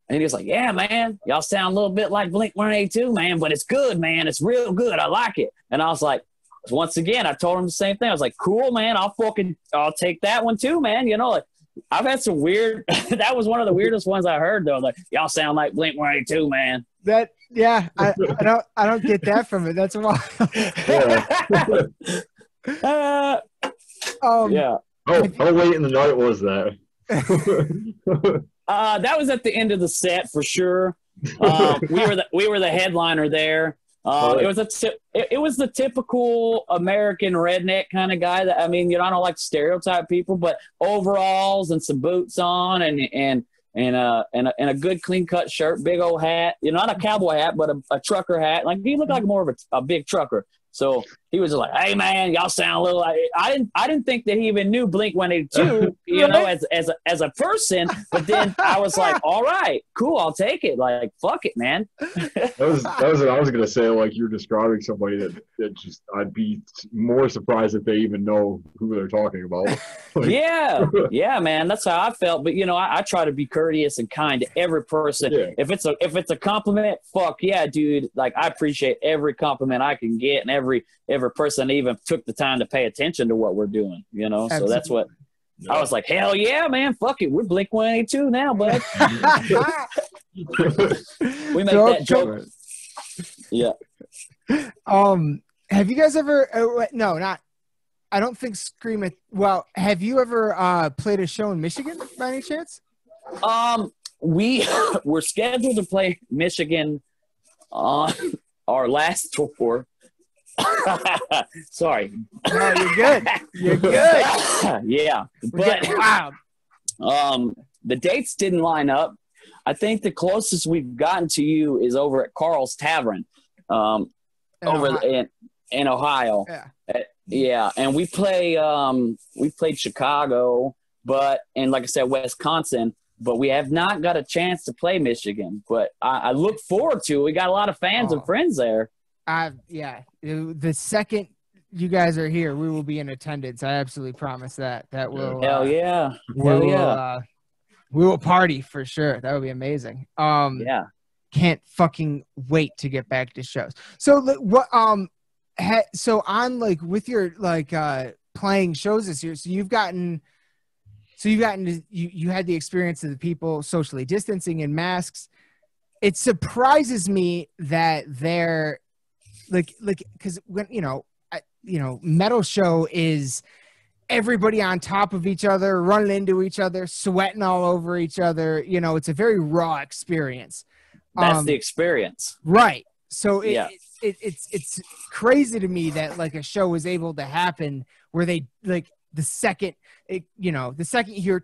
And he was like, "Yeah, man, y'all sound a little bit like Blink-182, man, but it's good, man. It's real good. I like it." And I was like, once again, I told him the same thing. I was like, "Cool, man. I'll take that one too, man." You know, like, I've had some weird. That was one of the weirdest ones I heard, though. Like, "Y'all sound like Blink-182, man." That, yeah, I don't get that from it. That's why. Yeah. Yeah. Oh, late in the night was that? That was at the end of the set for sure. We were the headliner there. It was the typical American redneck kind of guy that, I mean, you know, I don't like to stereotype people, but overalls and some boots on and a good clean cut shirt, big old hat, you know, not a cowboy hat, but a trucker hat. Like, he looked like more of a big trucker. So he was like, "Hey man, y'all sound a little like," I didn't think that he even knew Blink-182, you know, as a person. But then I was like, "All right, cool, I'll take it. Like, fuck it, man." That was what I was gonna say. Like, you're describing somebody that just, I'd be more surprised if they even know who they're talking about. Like, yeah, man. That's how I felt. But you know, I try to be courteous and kind to every person. Yeah. If it's a compliment, fuck yeah, dude. Like, I appreciate every compliment I can get, and every person even took the time to pay attention to what we're doing, you know. Absolutely. So that's what, yeah. I was like, "Hell yeah, man, fuck it, we're Blink-182 now, bud." We make that joke. Yeah. Have you guys ever I don't think Scream at, well, have you ever played a show in Michigan by any chance? We were scheduled to play Michigan on our last tour. Sorry. No, you're good. You're good. Yeah. But the dates didn't line up. I think the closest we've gotten to you is over at Carl's Tavern, in Ohio. Yeah. Yeah, and we played Chicago, but, and like I said, Wisconsin, but we have not got a chance to play Michigan. But I look forward to it. We got a lot of fans and friends there. Yeah, the second you guys are here, we will be in attendance. I absolutely promise that. That will. Hell yeah! Hell yeah! We will party for sure. That would be amazing. Yeah. Can't fucking wait to get back to shows. So what? So on, like, with your, like, playing shows this year, so you've gotten, you had the experience of the people socially distancing in masks. It surprises me that they're. Like, because when metal show is everybody on top of each other, running into each other, sweating all over each other. You know, it's a very raw experience. That's the experience, right? So it's crazy to me that, like, a show was able to happen where they, like, the second you hear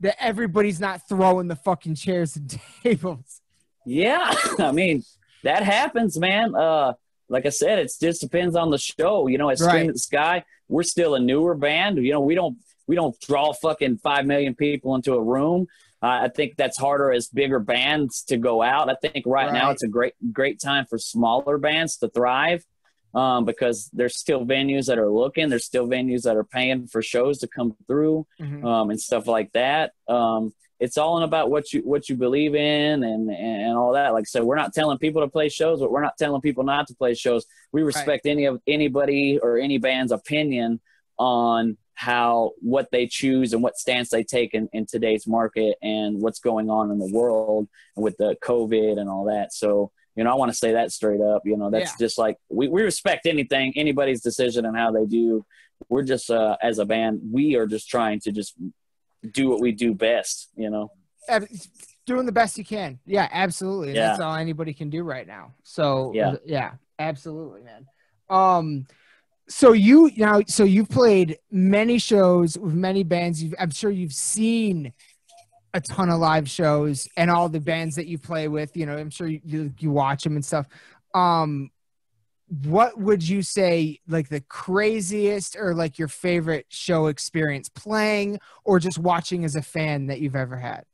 that, everybody's not throwing the fucking chairs and tables. Yeah, I mean. That happens, man. Like I said, it just depends on the show. You know, at Scream at the Sky, we're still a newer band. You know, we don't draw fucking 5 million people into a room. I think that's harder as bigger bands to go out. I think right now it's a great time for smaller bands to thrive, because there's still venues that are looking. There's still venues that are paying for shows to come through, and stuff like that. It's all about what you believe in and all that. Like I said, we're not telling people to play shows, but we're not telling people not to play shows. We respect anybody or any band's opinion on what they choose and what stance they take in today's market and what's going on in the world with the COVID and all that. So, you know, I want to say that straight up. You know, that's just like, we respect anybody's decision and how they do. We're just, as a band, we are just trying to just do what we do best, you know, doing the best you can. Yeah, absolutely. Yeah. That's all anybody can do right now. So yeah, absolutely, man. So you've played many shows with many bands. I'm sure you've seen a ton of live shows and all the bands that you play with, you know, I'm sure you watch them and stuff. what would you say, like, the craziest or, like, your favorite show experience playing or just watching as a fan that you've ever had?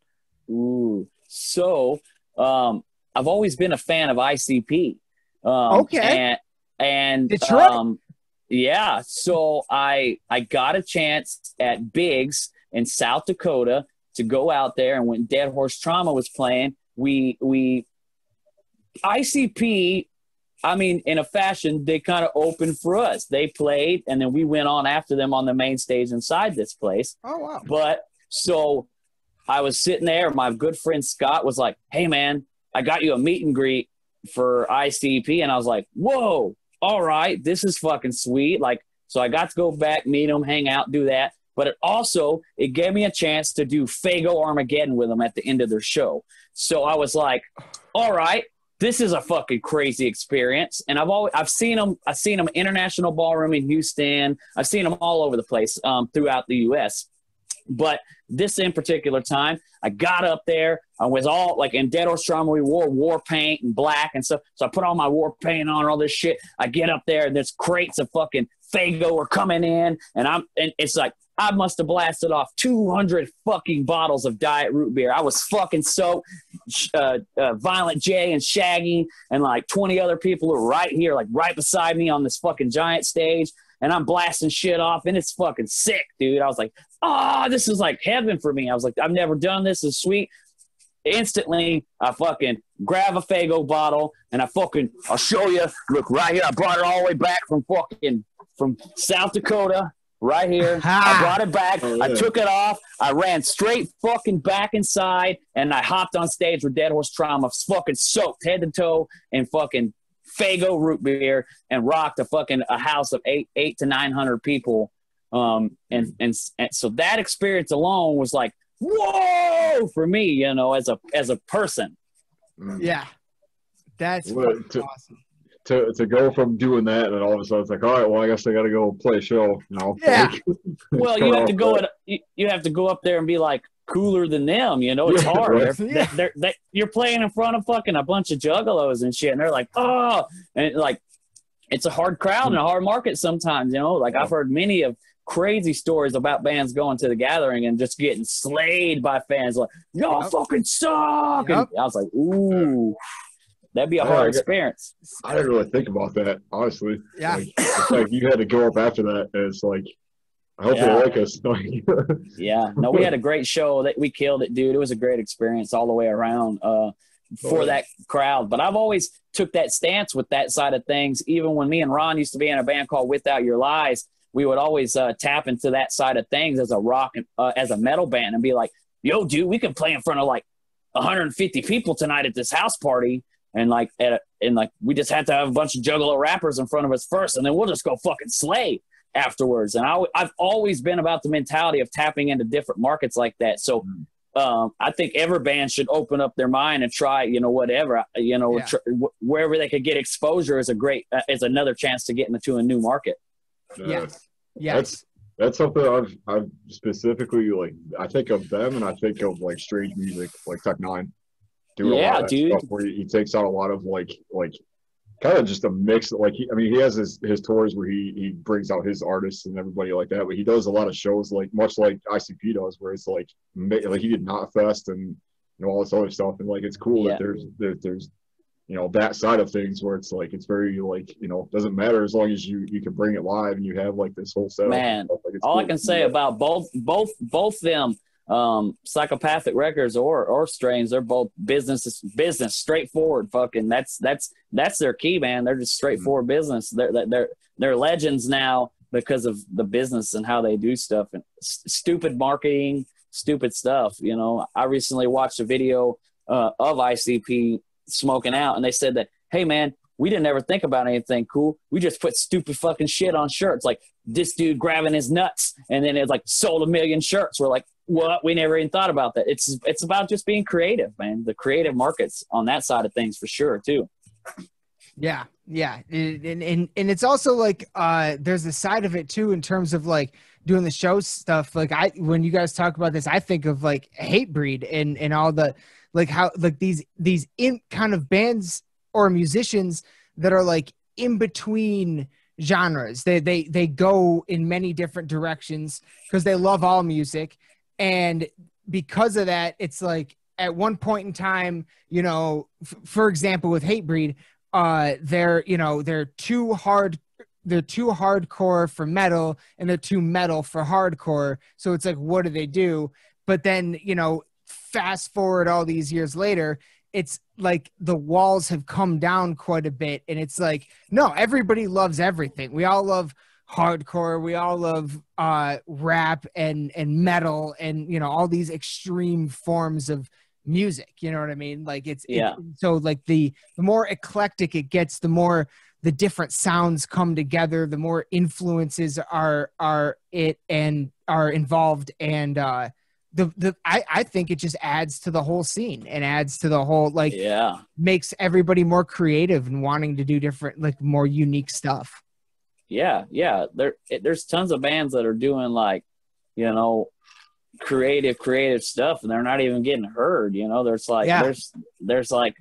Ooh. So, I've always been a fan of ICP. Okay. And Detroit. Yeah. So I got a chance at Biggs in South Dakota to go out there, and when Dead Horse Trauma was playing, we ICP, I mean, in a fashion, they kind of opened for us. They played, and then we went on after them on the main stage inside this place. Oh, wow. But so I was sitting there. My good friend Scott was like, hey, man, I got you a meet and greet for ICP. And I was like, whoa, all right, this is fucking sweet. Like, so I got to go back, meet them, hang out, do that. But it gave me a chance to do Faygo Armageddon with them at the end of their show. So I was like, all right, this is a fucking crazy experience. And I've seen them International Ballroom in Houston. I've seen them all over the place throughout the U.S. But this in particular time, I got up there. I was all like in Dead Horse Trauma, we wore war paint and black and stuff. So I put all my war paint on and all this shit. I get up there and there's crates of fucking Faygo are coming in. And it's like, I must have blasted off 200 fucking bottles of diet root beer. I was fucking soaked. Violent J and Shaggy and like 20 other people are right here, like right beside me on this fucking giant stage. And I'm blasting shit off, and it's fucking sick, dude. I was like, oh, this is like heaven for me. I was like, I've never done this. It's sweet. Instantly, I fucking grab a Faygo bottle, and I'll show you. Look, right here. I brought it all the way back from South Dakota. Right here. I brought it back. Oh, yeah. I took it off. I ran straight fucking back inside, and I hopped on stage with Dead Horse Trauma, fucking soaked head to toe and fucking Faygo root beer, and rocked a house of 800 to 900 people. And so that experience alone was like, whoa, for me, you know, as a person. Yeah. That's awesome. To go from doing that, and all of a sudden it's like, all right, well, I guess I got to go play a show. You know? Yeah. Well, you have to go up there and be like cooler than them. You know, it's hard. Right? You're playing in front of fucking a bunch of juggalos and shit, and they're like, oh, and like it's a hard crowd and a hard market sometimes. You know, like I've heard many of crazy stories about bands going to the gathering and just getting slayed by fans. Like, y'all fucking suck. Yep. And I was like, ooh. That'd be a hard experience. I didn't really think about that, honestly. Yeah. Like, it's like you had to go up after that, and it's like, I hope they like us. Yeah. No, we had a great show. We killed it, dude. It was a great experience all the way around for that crowd. But I've always took that stance with that side of things. Even when me and Ron used to be in a band called Without Your Lies, we would always tap into that side of things as a rock and as a metal band and be like, yo, dude, we can play in front of like 150 people tonight at this house party. And like, we just had to have a bunch of juggalo rappers in front of us first, and then we'll just go fucking slay afterwards. And I've always been about the mentality of tapping into different markets like that. So I think every band should open up their mind and try, you know, whatever, you know, wherever they could get exposure is is another chance to get into a new market. Yeah. That's something I've specifically, like, I think of them, and I think of like strange music, like Tech Nine. Stuff where he takes out a lot of like kind of just a mix. Like, he has his tours where he brings out his artists and everybody like that. But he does a lot of shows, like much like ICP does, where it's like he did Knot Fest and all this other stuff. And like, it's cool that there's that side of things where it's like, it's very like, doesn't matter as long as you can bring it live and you have like this whole setup. Man, like, all cool. I can say about both them. Psychopathic Records or Strains, they're both business, straightforward fucking. That's their key, man. They're just straightforward business. They're legends now because of the business and how they do stuff and stupid marketing, stupid stuff. You know, I recently watched a video of ICP smoking out, and they said that, hey man, we didn't ever think about anything cool. We just put stupid fucking shit on shirts. Like this dude grabbing his nuts, and then it like sold 1 million shirts. We're like, what? We never even thought about that. It's about just being creative, man. The creative markets on that side of things for sure too. Yeah. Yeah. And it's also like, there's a side of it too, in terms of like doing the show stuff. Like when you guys talk about this, I think of like Hatebreed and all the, like how, like these imp kind of bands or musicians that are like in between genres. They go in many different directions because they love all music. And because of that, it's like at one point in time, you know, for example, with Hatebreed, they're too hardcore for metal and they're too metal for hardcore. So it's like, what do they do? But then, you know, fast forward all these years later, it's like the walls have come down quite a bit. And it's like, no, everybody loves everything. We all love hardcore. We all love rap and metal and, you know, all these extreme forms of music. You know what I mean? Like it's, yeah. So like the more eclectic it gets, the more the different sounds come together, the more influences are involved. And, I think it just adds to the whole scene and adds to the whole, like, yeah, makes everybody more creative and wanting to do different, like, more unique stuff. Yeah, yeah. There's tons of bands that are doing, like, you know, creative stuff, and they're not even getting heard. You know, there's like, yeah, there's like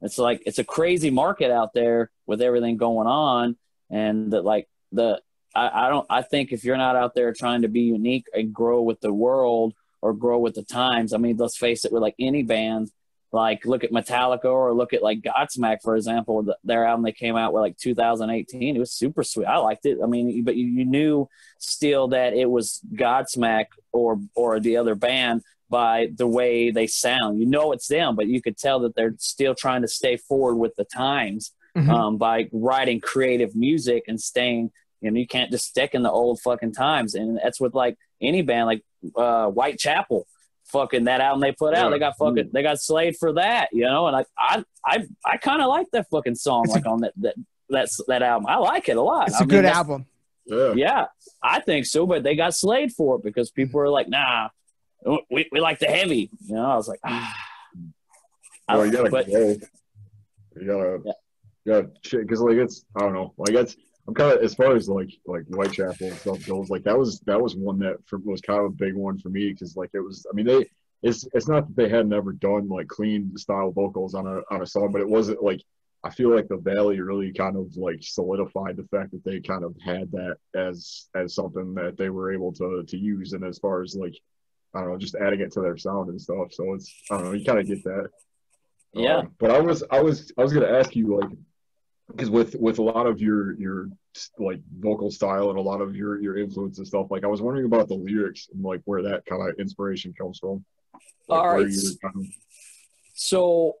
it's a crazy market out there with everything going on, and that like the. I think if you're not out there trying to be unique and grow with the world or grow with the times, I mean, let's face it, with like any band, like look at Metallica or look at like Godsmack, for example, their album they came out with like 2018. It was super sweet. I liked it. I mean, but you knew still that it was Godsmack or the other band by the way they sound. You know, it's them, but you could tell that they're still trying to stay forward with the times, mm-hmm. By writing creative music and staying. You know, you can't just stick in the old fucking times. And that's with like any band, like Whitechapel, fucking that album they put out. Yeah. They got fucking, they got slayed for that, you know? And I kind of like that fucking song, like on that album. I like it a lot. It's a good album. Yeah. Yeah, I think so. But they got slayed for it because people are like, nah, we like the heavy. You know, I was like, ah. Well, you gotta shit. Cause like it's, I don't know. Like it's, I'm kind of, as far as like Whitechapel and stuff goes, like that was one that was kind of a big one for me because like it was, I mean it's not that they hadn't ever done like clean style vocals on a song, but it wasn't like, I feel like the Valley really kind of like solidified the fact that they kind of had that as something that they were able to use, and as far as like, I don't know, just adding it to their sound and stuff. So it's, I don't know, you kind of get that. Yeah. But I was gonna ask you like. Because with a lot of your like vocal style and a lot of your influence and stuff, like I was wondering about the lyrics and like where that kind of inspiration comes from. Like, all right. So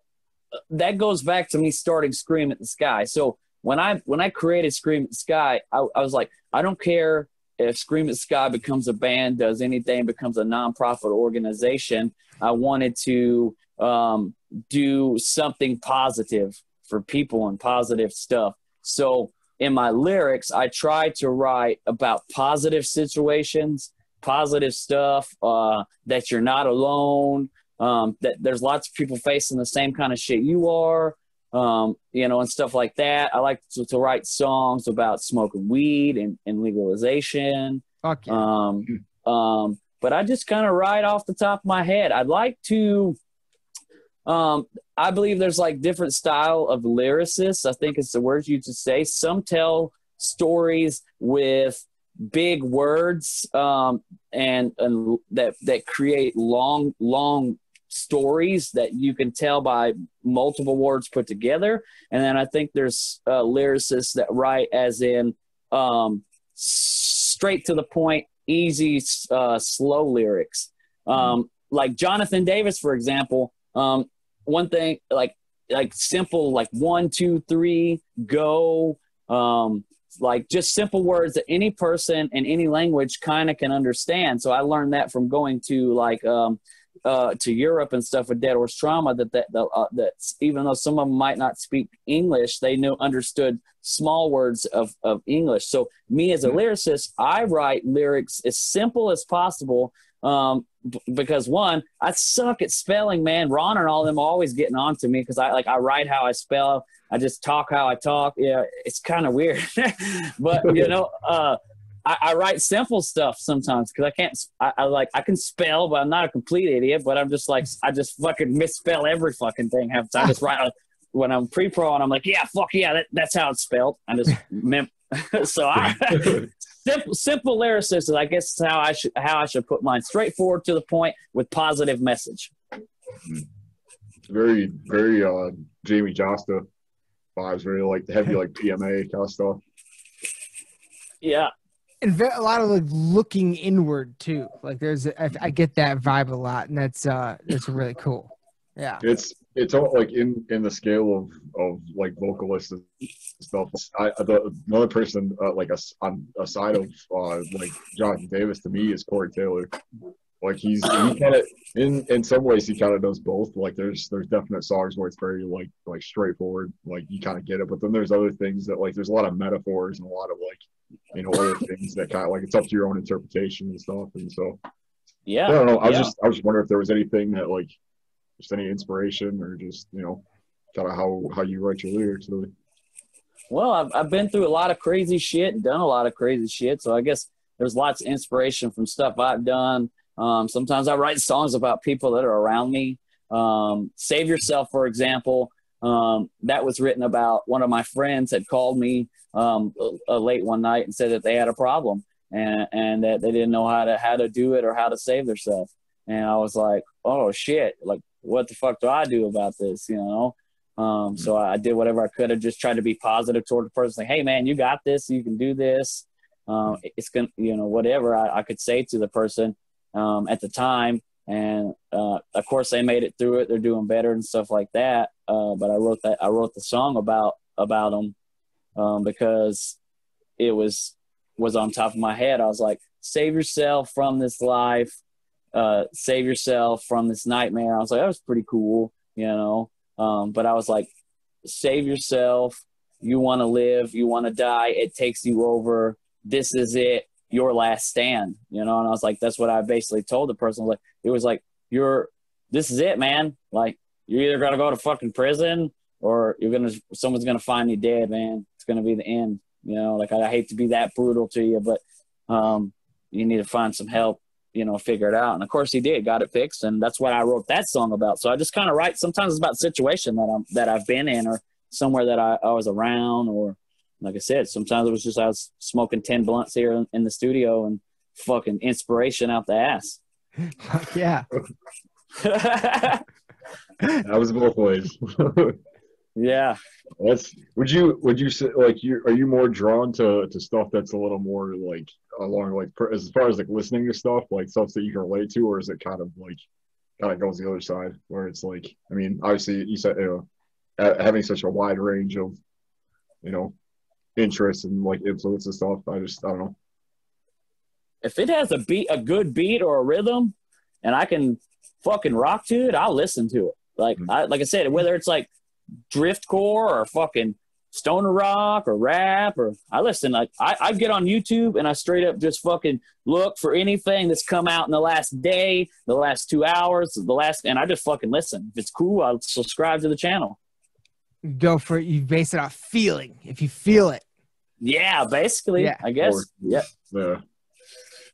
that goes back to me starting Scream at the Sky. So when I created Scream at the Sky, I was like, I don't care if Scream at the Sky becomes a band, does anything, becomes a nonprofit organization. I wanted to do something positive for people and positive stuff. So in my lyrics, I try to write about positive situations, positive stuff, that you're not alone, that there's lots of people facing the same kind of shit you are, you know, and stuff like that. I like to write songs about smoking weed and legalization. Okay. But I just kind of write off the top of my head. I'd like to... I believe there's like different style of lyricists. I think it's the words you just say. Some tell stories with big words, and that create long stories that you can tell by multiple words put together. And then I think there's lyricists that write as in straight to the point, easy, slow lyrics. Like Jonathan Davis, for example. One thing like simple, like 1, 2, 3, go, like just simple words that any person in any language kind of can understand. So I learned that from going to like, to Europe and stuff with Dead Horse Trauma, that even though some of them might not speak English, they understood small words of English. So me as a lyricist, I write lyrics as simple as possible. Because one, I suck at spelling, man. Ron and all of them are always getting on to me because I write how I spell. I just talk how I talk. Yeah, it's kind of weird. But, you know, I write simple stuff sometimes because I can't – I can spell, but I'm not a complete idiot. But I'm just like – I just fucking misspell every fucking thing half the time. I just write when I'm pre-pro and I'm like, yeah, fuck yeah, that's how it's spelled. I just so I simple lyricist, I guess is how I should put mine. Straightforward, to the point, with positive message. Very, very Jamie Josta vibes, really, like the heavy, like PMA kind of stuff. Yeah. And a lot of like looking inward too. Like there's, I get that vibe a lot, and that's really cool. Yeah. It's all like in the scale of like vocalists and stuff. Another person like on a side of like Jonathan Davis to me is Corey Taylor. Like he kind of in some ways he kind of does both. Like there's definite songs where it's very like straightforward, like you kind of get it. But then there's other things that like there's a lot of metaphors and a lot of like, you know, other things that kind of like it's up to your own interpretation and stuff. And so yeah, I don't know. I was just wondering if there was anything that like just any inspiration or just, you know, kind of how you write your lyrics really. Well, I've been through a lot of crazy shit and done a lot of crazy shit, so I guess there's lots of inspiration from stuff I've done. Sometimes I write songs about people that are around me. Save Yourself, for example. That was written about one of my friends had called me late one night and said that they had a problem and that they didn't know how to do it or how to save themselves. And I was like, oh shit, like what the fuck do I do about this, you know? So I did whatever I could. I just tried to be positive toward the person, like, hey man, you got this, you can do this. It's gonna, you know, whatever I could say to the person at the time. And of course they made it through it, they're doing better and stuff like that, but I wrote the song about them because it was on top of my head. I was like, save yourself from this life, save yourself from this nightmare. I was like, that was pretty cool, you know. But I was like, save yourself, you want to live, you want to die, it takes you over, this is it, your last stand, you know. And I was like, that's what I basically told the person. Like, it was like, this is it, man. Like, you're either going to go to fucking prison or someone's going to find you dead, man. It's going to be the end, you know. Like, I hate to be that brutal to you, but you need to find some help, you know, figure it out. And of course he did, got it fixed. And that's what I wrote that song about. So I just kind of write, sometimes it's about situation that I've been in or somewhere that I was around, or like I said, sometimes it was just I was smoking 10 blunts here in the studio and fucking inspiration out the ass. Fuck yeah. I was both ways. Yeah. Would you say like are you more drawn to stuff that's a little more like along like as far as like listening to stuff, like stuff that you can relate to, or is it kind of like goes the other side where it's like, I mean, obviously you said, you know, having such a wide range of, you know, interests and like influence and stuff. I don't know. If it has a good beat or a rhythm and I can fucking rock to it, I'll listen to it. Like, like I said, whether it's like driftcore or fucking stoner rock or rap, or I listen, like I get on YouTube and I straight up just fucking look for anything that's come out in the last day, the last 2 hours, and I just fucking listen. If it's cool, I'll subscribe to the channel. Go for it. You base it off feeling. If you feel it, yeah, basically, yeah. I guess, yeah,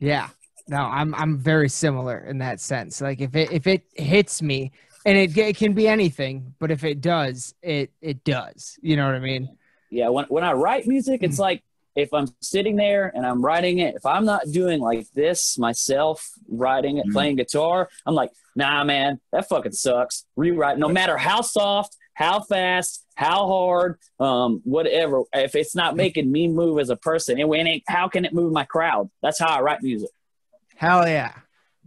yeah. No, I'm very similar in that sense. Like if it hits me, and it can be anything, but if it does, it does. You know what I mean? Yeah. When I write music, it's like if I'm sitting there and I'm writing it, if I'm not doing like this myself, writing it, playing guitar, I'm like, nah, man, that fucking sucks. Rewrite, no matter how soft, how fast, how hard, whatever. If it's not making me move as a person, how can it move my crowd? That's how I write music. Hell yeah.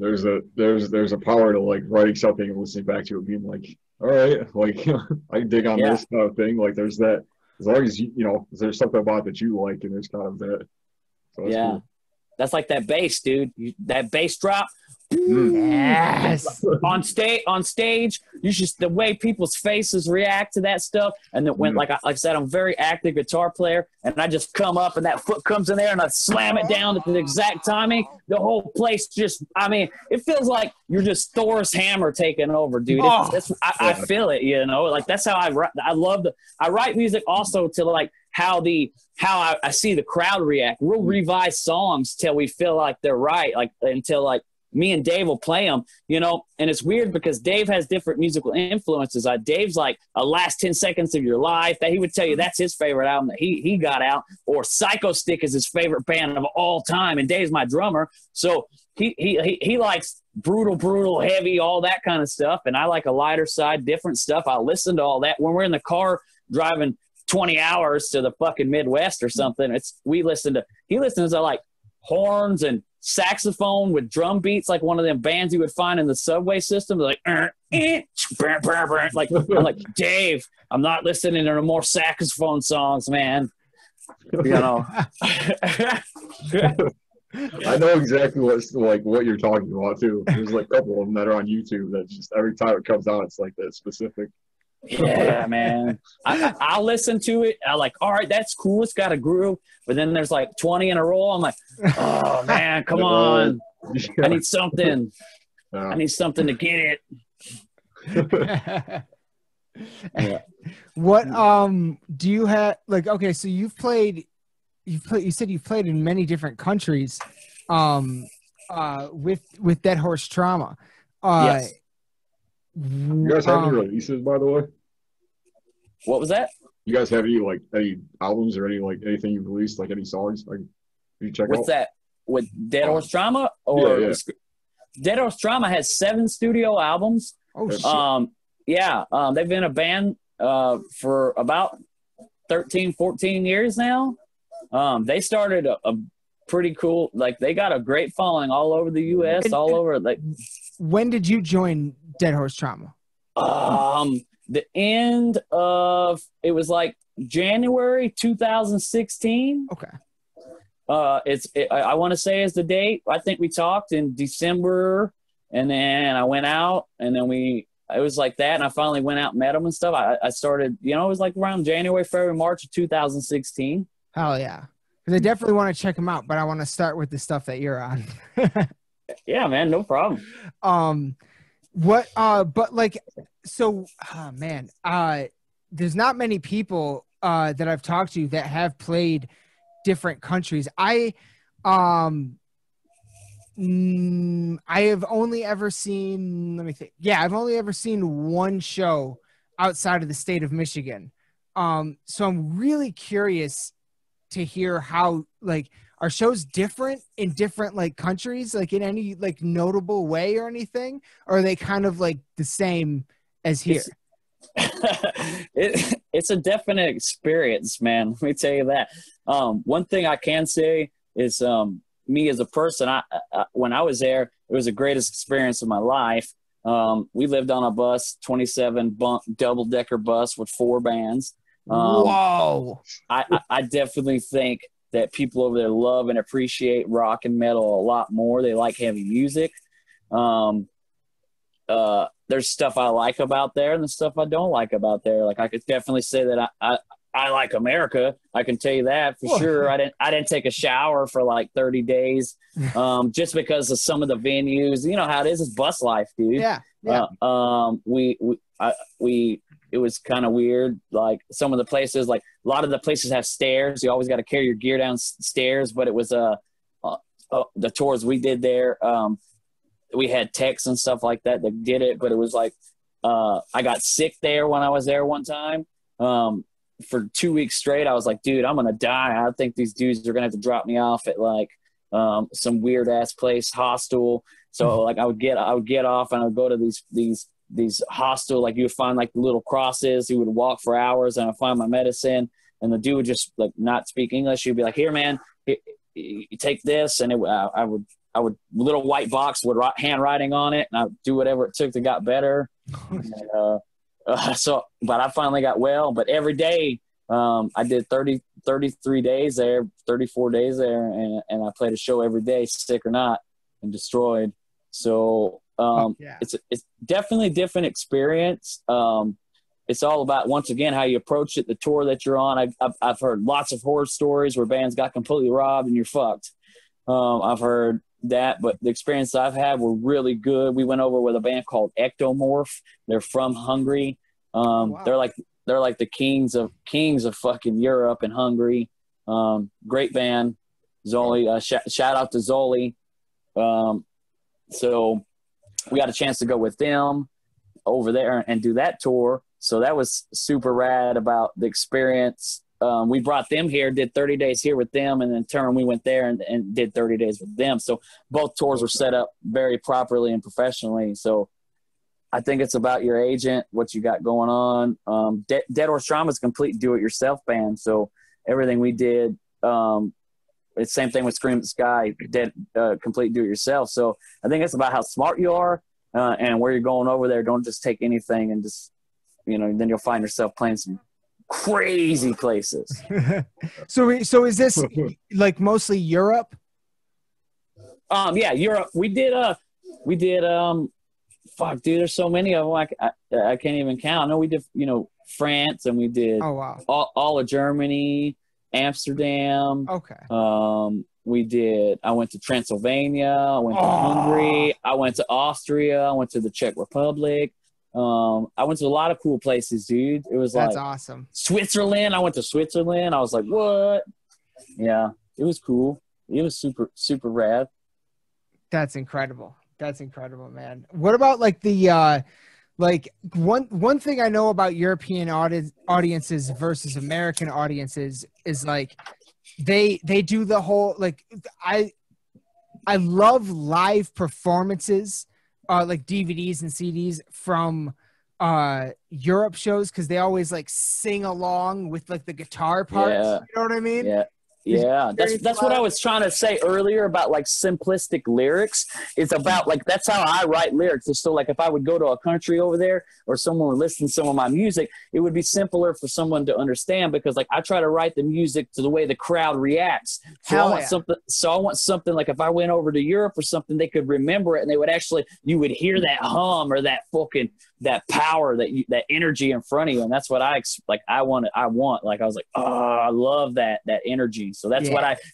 There's a power to like writing something and listening back to it, being like, all right, like I can dig on this kind of thing. Like there's that, as long as you know there's something about it that you like, and there's kind of that. So that's cool. That's like that bass, dude. That bass drop. Yes. On stage, you just the way people's faces react to that stuff, and then when like I said, I'm a very active guitar player, and I just come up, and that foot comes in there, and I slam it down at the exact timing. The whole place just—I mean, it feels like you're just Thor's hammer taking over, dude. I feel it, you know. Like that's how I write. I write music also to like how I see the crowd react. We'll revise songs till we feel like they're right, like until like. me and Dave will play them, you know, and it's weird because Dave has different musical influences. Dave's like a last 10 seconds of your life that he would tell you that's his favorite album that he got out, or Psycho Stick is his favorite band of all time. And Dave's my drummer. So he likes brutal, heavy, all that kind of stuff. And I like a lighter side, different stuff. I listen to all that when we're in the car driving 20 hours to the fucking Midwest or something. He listens to like horns and saxophone with drum beats, like one of them bands you would find in the subway system. They're like, I'm like, Dave, I'm not listening to no more saxophone songs, man. You know, I know exactly what you're talking about too. There's like a couple of them that are on YouTube that just every time it comes on, it's like that specific. Yeah, man. I'll listen to it. I like, all right, that's cool. It's got a groove. But then there's like 20 in a row. I'm like, oh man, come on. I need something. I need something to get it. Yeah. What do you have? Like, okay, so you said you've played in many different countries, with Dead Horse Trauma. Yes. You guys have any releases, by the way? What was that? You guys have any like any albums or any like anything you've released, like any songs? Like you check what's out? That with Dead Horse Trauma or Dead Horse Trauma has 7 studio albums. Oh shit. They've been a band for about 13-14 years now. They started a pretty cool, like they got a great following all over the U.S. All over. Like, when did you join Dead Horse Trauma? The end of, it was like January 2016. Okay. I want to say is the date. I think we talked in December, and then I went out, and then it was like that, and I finally went out and met them and stuff. I started, you know, it was like around January, February, March of 2016. Oh yeah. Because I definitely want to check them out, but I want to start with the stuff that you're on. Yeah, man, no problem. There's not many people that I've talked to that have played different countries. I have only ever seen, let me think. Yeah, I've only ever seen one show outside of the state of Michigan. So I'm really curious to hear how, like, are shows different in different like countries, like in any like notable way or anything? Or are they kind of like the same as here? It's a definite experience, man. Let me tell you that. One thing I can say is me as a person, when I was there, it was the greatest experience of my life. We lived on a bus, 27 double-decker bus with 4 bands. Wow. I definitely think that people over there love and appreciate rock and metal a lot more. They like heavy music. There's stuff I like about there and the stuff I don't like about there. Like I could definitely say that I like America. I can tell you that for sure. I didn't take a shower for like 30 days just because of some of the venues. You know how it is. It's bus life, dude. Yeah. It was kind of weird. Like some of the places, like a lot of the places have stairs. You always got to carry your gear downstairs. But it was the tours we did there. We had techs and stuff like that that did it. But it was like I got sick there when I was there one time for 2 weeks straight. I was like, dude, I'm gonna die. I think these dudes are gonna have to drop me off at like some weird ass place, hostel. So like I would get off and I would go to these hostel, like you would find like little crosses. You would walk for hours and I'd find my medicine, and the dude would just like not speak English. He'd be like, here, man, you take this. And I would little white box with handwriting on it, and I'd do whatever it took to got better. And, but I finally got well, but every day I did 33 days there, 34 days there. And I played a show every day, sick or not, and destroyed. So, it's definitely a different experience. It's all about, once again, how you approach it, the tour that you're on. I've heard lots of horror stories where bands got completely robbed and you're fucked. I've heard that, but the experience I've had were really good. We went over with a band called Ectomorph. They're from Hungary. Wow. They're like the kings of fucking Europe and Hungary. Great band. Zoli, shout out to Zoli. So we got a chance to go with them over there and do that tour. So that was super rad about the experience. We brought them here, did 30 days here with them, and in turn we went there and did 30 days with them. So both tours were set up very properly and professionally. So I think it's about your agent, what you got going on. Dead Horse Trauma is a complete do-it-yourself band. So everything we did, it's same thing with Scream at the Sky, complete do-it-yourself. So I think it's about how smart you are and where you're going over there. Don't just take anything and just, you know, then you'll find yourself playing some crazy places. So is this like mostly Europe? Yeah, Europe. We did fuck, dude, there's so many of them. I can't even count. No, we did, you know, France, and we did all of Germany, Amsterdam. Okay. We did. I went to Transylvania. I went to Hungary. I went to Austria. I went to the Czech Republic. I went to a lot of cool places, dude. It was that's like awesome. Switzerland. I went to Switzerland. I was like, what? Yeah, it was cool. It was super, super rad. That's incredible. That's incredible, man. What about like the, like one thing I know about European audiences versus American audiences is like, they do the whole, like, I love live performances, like DVDs and CDs from Europe shows, because they always like sing along with like the guitar parts. Yeah. You know what I mean? Yeah. Yeah, that's what I was trying to say earlier about like simplistic lyrics. It's about like, that's how I write lyrics. It's so like if I would go to a country over there or someone would listen to some of my music, it would be simpler for someone to understand, because like I try to write the music to the way the crowd reacts. So I want something like if I went over to Europe or something, they could remember it and they would actually, you would hear that hum or that fucking, that power, that energy in front of you. And that's what I was like, oh, I love that energy. So that's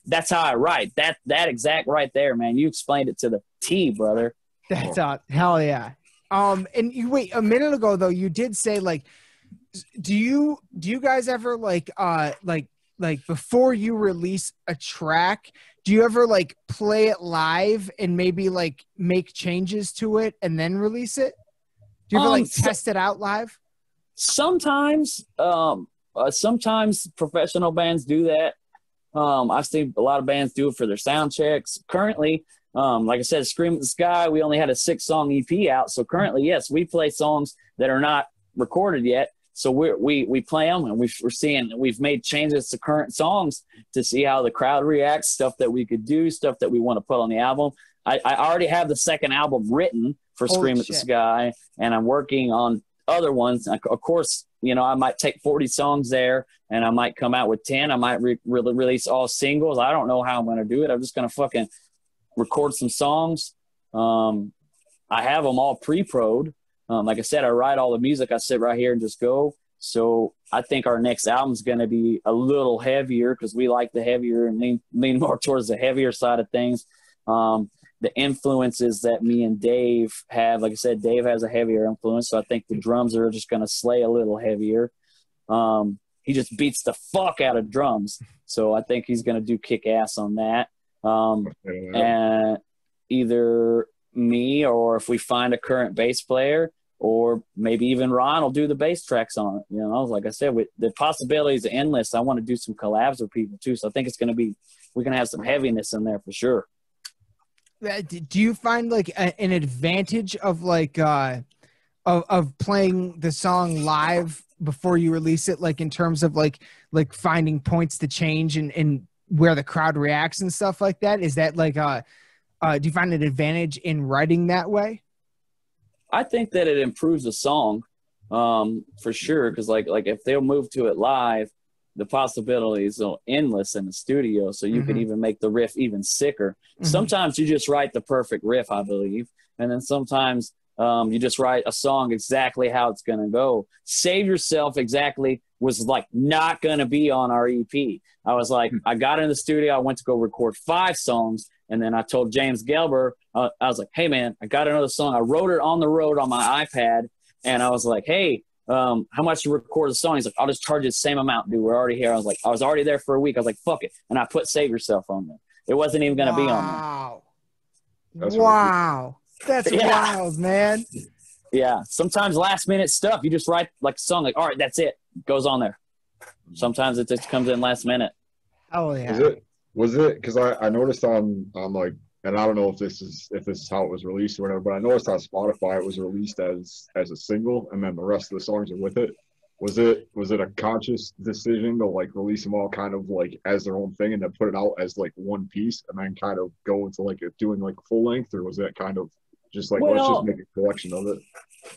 that's how I write that exact right there, man. You explained it to the T, brother. That's hell yeah. And you, wait, a minute ago though, you did say like, do you guys ever like before you release a track, do you ever like play it live and maybe like make changes to it and then release it? Do you ever like test it out live? Sometimes, sometimes professional bands do that. I've seen a lot of bands do it for their sound checks. Currently, like I said, Scream at the Sky, we only had a 6-song EP out. So currently, yes, we play songs that are not recorded yet. So we play them, and we've made changes to current songs to see how the crowd reacts, stuff that we could do, stuff that we want to put on the album. I already have the second album written for Scream at the Sky, and I'm working on other ones. Of course, you know, I might take 40 songs there and I might come out with 10. I might release all singles. I don't know how I'm going to do it. I'm just going to fucking record some songs. I have them all pre-pro'd. Like I said, I write all the music. I sit right here and just go. So I think our next album's going to be a little heavier, because we like the heavier and lean more towards the heavier side of things. The influences that me and Dave have, like I said, Dave has a heavier influence. So I think the drums are just going to slay a little heavier. He just beats the fuck out of drums. So I think he's going to do kick ass on that. And either me, or if we find a current bass player, or maybe even Ron will do the bass tracks on it. You know, like I said, the possibilities are endless. I want to do some collabs with people too. So I think we're going to have some heaviness in there for sure. Do you find like an advantage of like of playing the song live before you release it, like in terms of like finding points to change and where the crowd reacts and stuff like that? Is that like do you find an advantage in writing that way? I think that it improves the song for sure, because like if they'll move to it live, the possibilities are endless in the studio. So you could even make the riff even sicker. Sometimes you just write the perfect riff, I believe. And then sometimes you just write a song exactly how it's going to go. Save Yourself Exactly was like not going to be on our EP. I was like, I got in the studio. I went to go record 5 songs. And then I told James Gelber, I was like, hey man, I got another song. I wrote it on the road on my iPad. And I was like, hey, how much to record the song? He's like, I'll just charge you the same amount, dude. We're already here. I was like, I was already there for a week. I was like, fuck it. And I put Save Yourself on there. It wasn't even going to be on there. Wow. Wow. That's wild, man. Yeah. Sometimes last minute stuff. You just write like a song, like, all right, that's it. Goes on there. Sometimes it just comes in last minute. Oh yeah. Was it? Because I noticed on like, and I don't know if this is how it was released or whatever, but I noticed on Spotify it was released as a single, and then the rest of the songs are with it. Was it a conscious decision to like release them all kind of like as their own thing and then put it out as like one piece and then kind of go into like doing like full length, or was that kind of just like, well, let's just make a collection of it?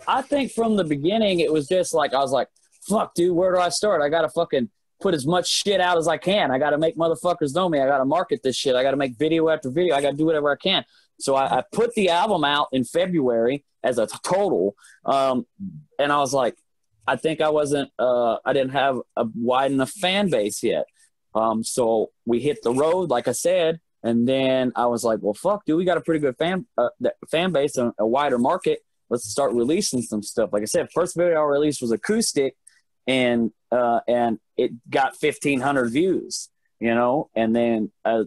I think from the beginning it was just like, I was like, fuck dude, where do I start? I gotta fucking put as much shit out as I can. I gotta make motherfuckers know me. I gotta market this shit. I gotta make video after video. I gotta do whatever I can. So I put the album out in February as a total. And I was like, I think I wasn't, I didn't have a wide enough fan base yet. So we hit the road, like I said, and then I was like, well, fuck, dude, we got a pretty good fan base and a wider market. Let's start releasing some stuff. Like I said, first video I released was acoustic, and it got 1,500 views, you know? And then a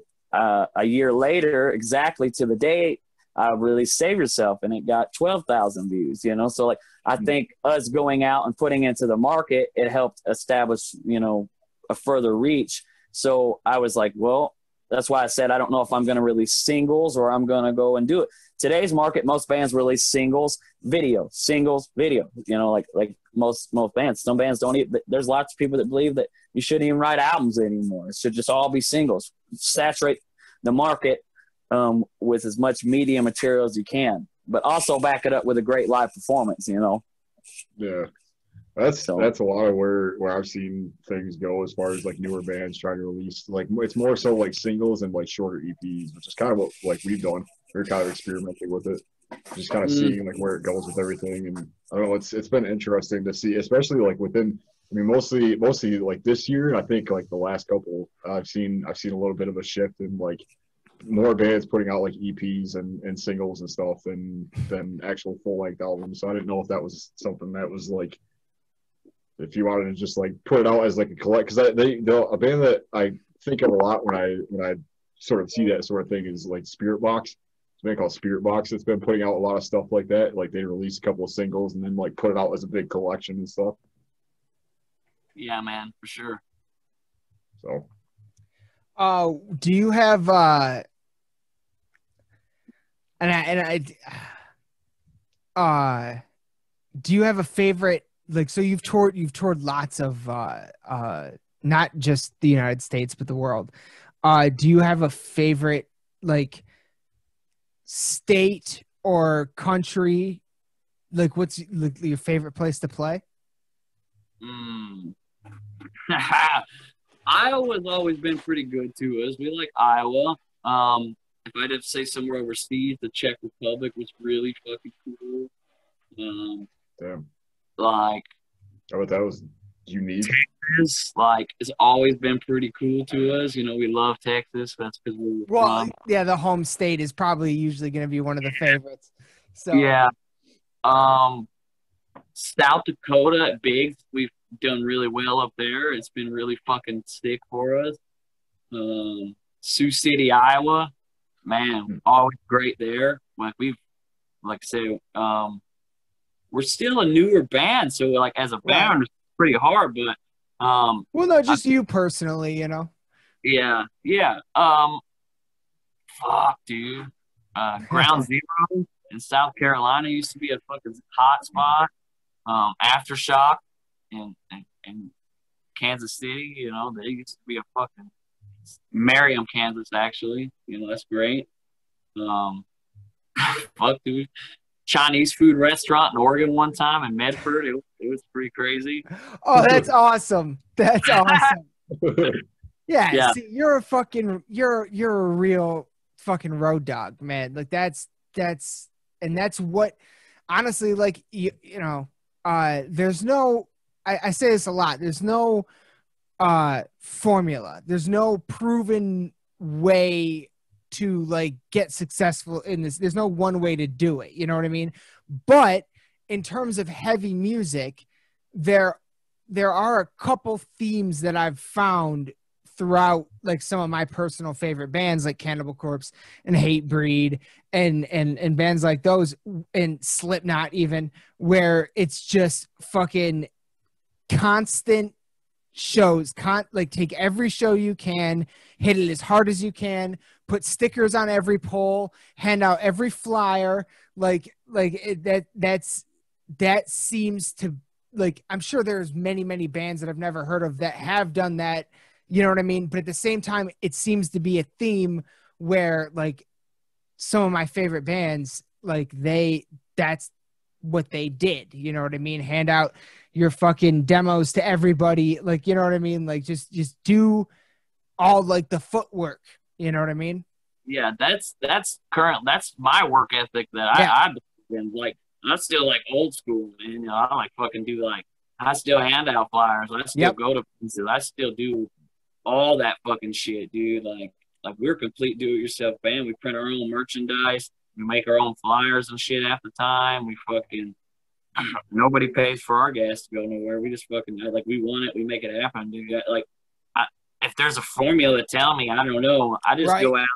year later, exactly to the day, I released Save Yourself, and it got 12,000 views, you know? So, like, I think us going out and putting into the market, it helped establish, you know, a further reach. So I was like, well, that's why I said, I don't know if I'm going to release singles or I'm going to go and do it. Today's market, most bands release singles, video, singles, video, you know, like most bands. Some bands don't even, there's lots of people that believe that you shouldn't even write albums anymore. It should just all be singles. Saturate the market with as much media material as you can, but also back it up with a great live performance, you know? Yeah. That's a lot of where I've seen things go as far as like newer bands trying to release, like it's more so like singles and like shorter EPs, which is kind of what like we've done. We're kind of experimenting with it, just kind of seeing like where it goes with everything. And I don't know, it's been interesting to see, especially like within, I mean, mostly like this year, I think like the last couple I've seen a little bit of a shift in like more bands putting out like EPs and singles and stuff than actual full-length albums. So I didn't know if that was something that was like, if you wanted to just like put it out as like a collect, because a band that I think of a lot when I sort of see that sort of thing is like Spirit Box. It's a band called Spirit Box that's been putting out a lot of stuff like that. Like they released a couple of singles and then like put it out as a big collection and stuff. Yeah, man, for sure. So do you have do you have a favorite, like, so you've toured lots of not just the United States but the world. Do you have a favorite like state or country? Like what's like, your favorite place to play? Iowa's always been pretty good to us. We like Iowa. If I'd have to say somewhere overseas, the Czech Republic was really fucking cool. Damn. Like, oh, that was unique. Texas, like, it's always been pretty cool to us. You know, we love Texas. That's because we're from. Yeah, the home state is probably usually going to be one of the favorites. So yeah, South Dakota, big. We've done really well up there. It's been really fucking sick for us. Sioux City, Iowa. Man, always great there. Like we've, like I say, we're still a newer band, so like as a band, it's pretty hard. But well, no, just you personally, you know. Yeah. Fuck, dude. Ground Zero in South Carolina used to be a fucking hot spot. Aftershock in Kansas City, you know, they used to be a fucking Merriam, Kansas, actually. You know, that's great. Fuck, dude. Chinese food restaurant in Oregon one time in Medford. It was pretty crazy. Oh, that's awesome. That's awesome. Yeah. See, you're a real fucking road dog, man. Like that's what, honestly, like, you know, there's no, I say this a lot. There's no formula. There's no proven way to like get successful in this. There's no one way to do it. You know what I mean? But in terms of heavy music, there are a couple themes that I've found throughout like some of my personal favorite bands like Cannibal Corpse and Hatebreed and bands like those and Slipknot even, where it's just fucking constant shows, like take every show you can, hit it as hard as you can, put stickers on every pole, hand out every flyer, that seems to, like, I'm sure there's many bands that I've never heard of that have done that, you know what I mean? But at the same time, it seems to be a theme where, like, some of my favorite bands, like, that's what they did, you know what I mean? Hand out your fucking demos to everybody, like, you know what I mean? Like, just do all, like, the footwork, you know what I mean? Yeah, that's my work ethic that I believe in. Like, I'm still, like, old school, man. You know, I like fucking do, like, I still hand out flyers. I still go to pieces. I still do all that fucking shit, dude. Like we're a complete do-it-yourself band. We print our own merchandise. We make our own flyers and shit half the time. We fucking – nobody pays for our gas to go nowhere. We just fucking – like, we want it. We make it happen, dude. Like, if there's a formula, tell me. I don't know. I just go out.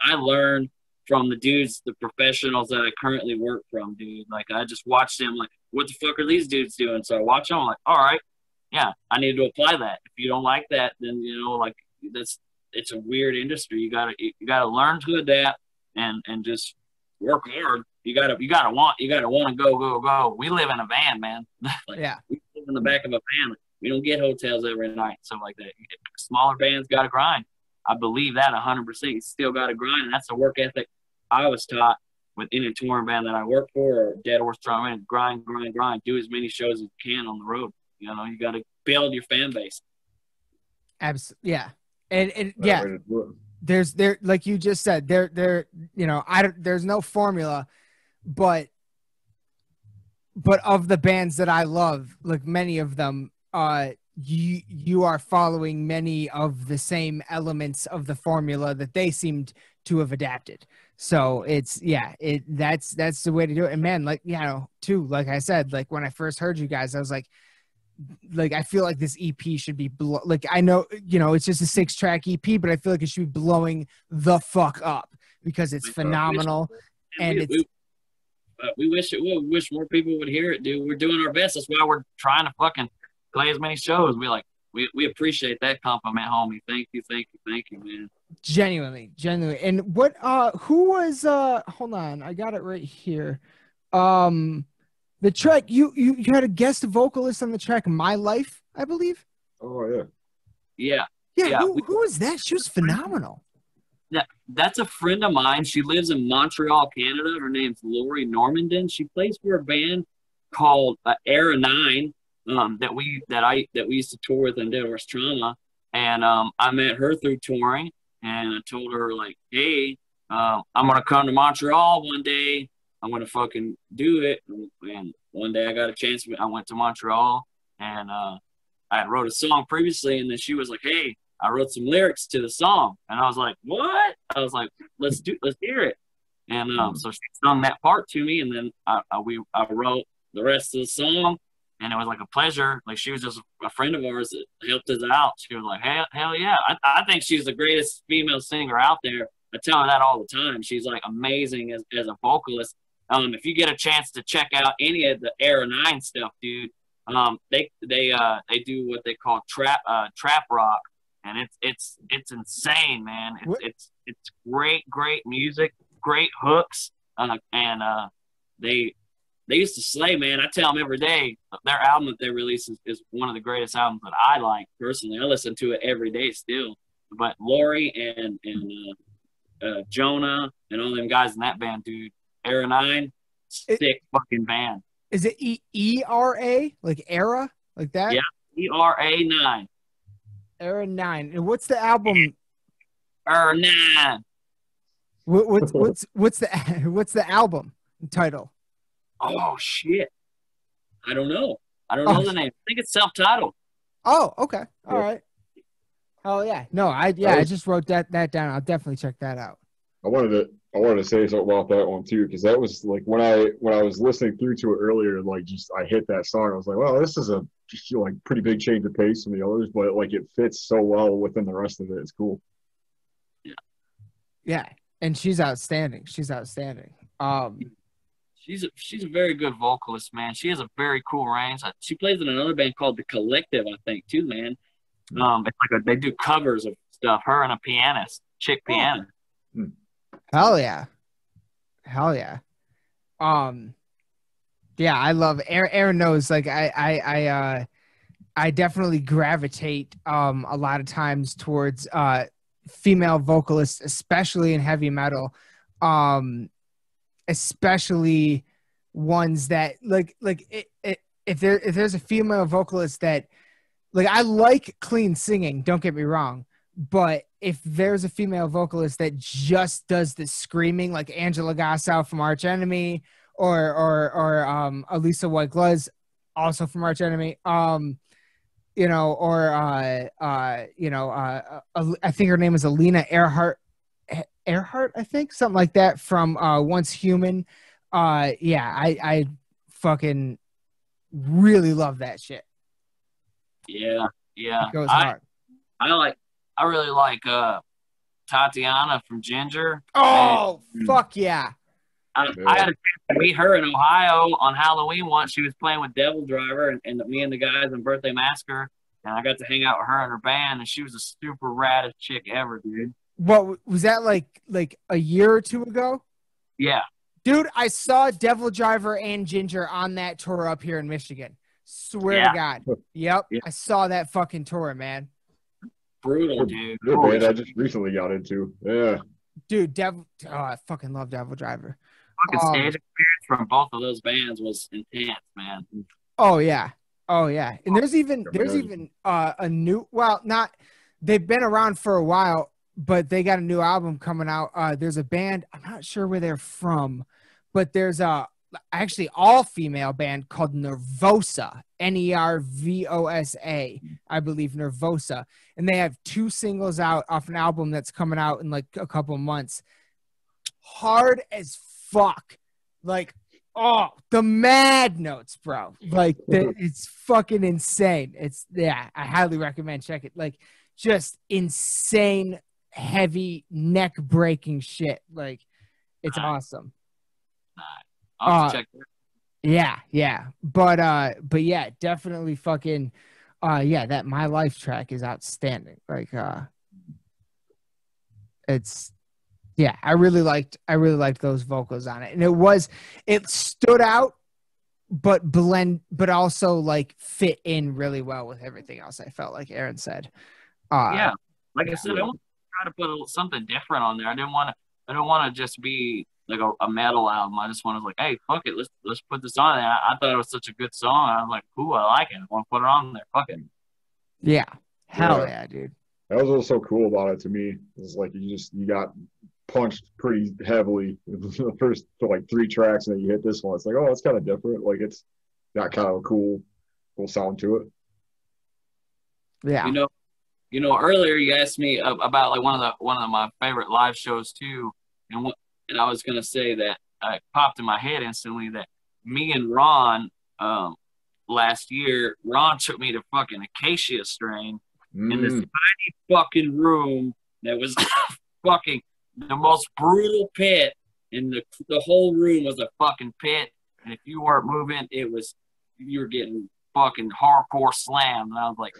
I learn from the dudes, the professionals that I currently work from, dude. Like, I just watch them, like, what the fuck are these dudes doing? So I watch them, I'm like, all right, yeah, I need to apply that. If you don't like that, then, you know, like, it's a weird industry. You gotta learn to adapt and just work hard. You gotta want to go. We live in a van, man. Like, we live in the back of a van. We don't get hotels every night, something like that. Smaller bands gotta grind. I believe that 100%. You still gotta grind, and that's the work ethic I was taught with any touring band that I work for, or Dead Horse Trauma. Grind. Do as many shows as you can on the road. You know, you got to build your fan base. Absolutely, yeah, and yeah. There's like you just said, there. You know, there's no formula, but of the bands that I love, like many of them, you are following many of the same elements of the formula that they seemed to have adapted. So it's, yeah, that's the way to do it. And man, like, you know, too, like I said, like when I first heard you guys, I was like, I feel like this EP should be like, I know, you know, it's just a 6-track EP, but I feel like it should be blowing the fuck up because it's phenomenal. We wish it would. We wish more people would hear it, dude. We're doing our best. That's why we're trying to fucking play as many shows. We appreciate that compliment, homie. Thank you, man. Genuinely. And what, who was, hold on, I got it right here. The track, you had a guest vocalist on the track, My Life, I believe. Oh, yeah. Yeah. Who was that? She was phenomenal. That's a friend of mine. She lives in Montreal, Canada. Her name's Lori Normandin. She plays for a band called Era 9. That we used to tour with in Dead Horse Trauma, and I met her through touring, and I told her, like, hey, I'm gonna come to Montreal one day. I'm gonna fucking do it. And one day I got a chance. I went to Montreal, and I had wrote a song previously, and then she was like, hey, I wrote some lyrics to the song, and I was like, what? I was like, let's hear it. And so she sung that part to me, and then I wrote the rest of the song. And it was like a pleasure. Like, she was just a friend of ours that helped us out. She was like, hell yeah. I think she's the greatest female singer out there. I tell her that all the time. She's, like, amazing as a vocalist. If you get a chance to check out any of the Era 9 stuff, dude, they do what they call trap rock. And it's insane, man. It's great music, great hooks. They used to slay, man. I tell them every day. Their album that they released is one of the greatest albums that I like personally. I listen to it every day still. But Lori and Jonah and all them guys in that band, dude. Era 9, sick fucking band. Is it E-R-A? Like Era? Like that? Yeah, E-R-A 9. Era 9. And what's the album? Era 9. What's the album title? Oh, shit. I don't know the name. I think it's self-titled. Oh, okay. All right. Oh, yeah. No, I just wrote that down. I'll definitely check that out. I wanted to I wanted to say something about that one too, because that was like when I was listening through to it earlier, like just I hit that song. I was like, wow, this is a just, you know, like pretty big change of pace from the others, but like it fits so well within the rest of it. It's cool. Yeah. Yeah, and she's outstanding. She's outstanding. She's a very good vocalist, man. She has a very cool range. She plays in another band called The Collective, I think, too, man. It's like they do covers of stuff. Her and a pianist, chick pianist. Mm. Hell yeah. Yeah, I love Aaron knows, like I definitely gravitate a lot of times towards female vocalists, especially in heavy metal. Especially ones that if there's a female vocalist that like, I like clean singing, don't get me wrong, but if there's a female vocalist that just does the screaming, like Angela Gossow from Arch Enemy, or Alisa White-Gluz, also from Arch Enemy, I think her name is Alina Earhart, I think, something like that, from Once Human. I fucking really love that shit. Yeah. It goes hard. I really like Tatiana from Jinjer. Oh, and fuck yeah. I had a chance to meet her in Ohio on Halloween once. She was playing with Devil Driver and me and the guys in Birthday Massacre, and I got to hang out with her and her band, and she was the super raddest chick ever, dude. What was that, like a year or two ago? Yeah. Dude, I saw Devil Driver and Jinjer on that tour up here in Michigan. Swear to God. Yep. Yeah. I saw that fucking tour, man. Brutal, dude. Good band I just recently got into. Yeah. Dude, I fucking love Devil Driver. Fucking stage experience from both of those bands was intense, man. Oh yeah. And there's even a new, well, not, they've been around for a while, but they got a new album coming out. There's a band, I'm not sure where they're from, but there's a actually all-female band called Nervosa, Nervosa, I believe, Nervosa, and they have 2 singles out off an album that's coming out in like a couple months. Hard as fuck, like, oh, the mad notes, bro, like it's fucking insane. I highly recommend, check it, like just insane, heavy, neck breaking shit, like it's awesome. I'll check that. Yeah. But yeah, definitely fucking that My Life track is outstanding. Like I really liked those vocals on it. And it stood out but also like fit in really well with everything else, I felt like Aaron said. I said, I wanted to try to put something different on there. I didn't want to just be like a metal album. I just wanted to, like, hey, fuck it, let's put this on. And I thought it was such a good song. I was like, cool, I like it. I want to put it on there. Fuck it. Yeah. Hell yeah, dude. That was what's so cool about it to me. It's like you got punched pretty heavily the first like 3 tracks, and then you hit this one. It's like, oh, that's kind of different. Like it's got kind of a cool sound to it. Yeah. You know, earlier you asked me about like one of my favorite live shows too, and I was gonna say that it popped in my head instantly that me and Ron last year, Ron took me to fucking Acacia Strain in this tiny fucking room that was fucking the most brutal pit, and the whole room was a fucking pit, and if you weren't moving, you were getting fucking hardcore slammed, and I was like,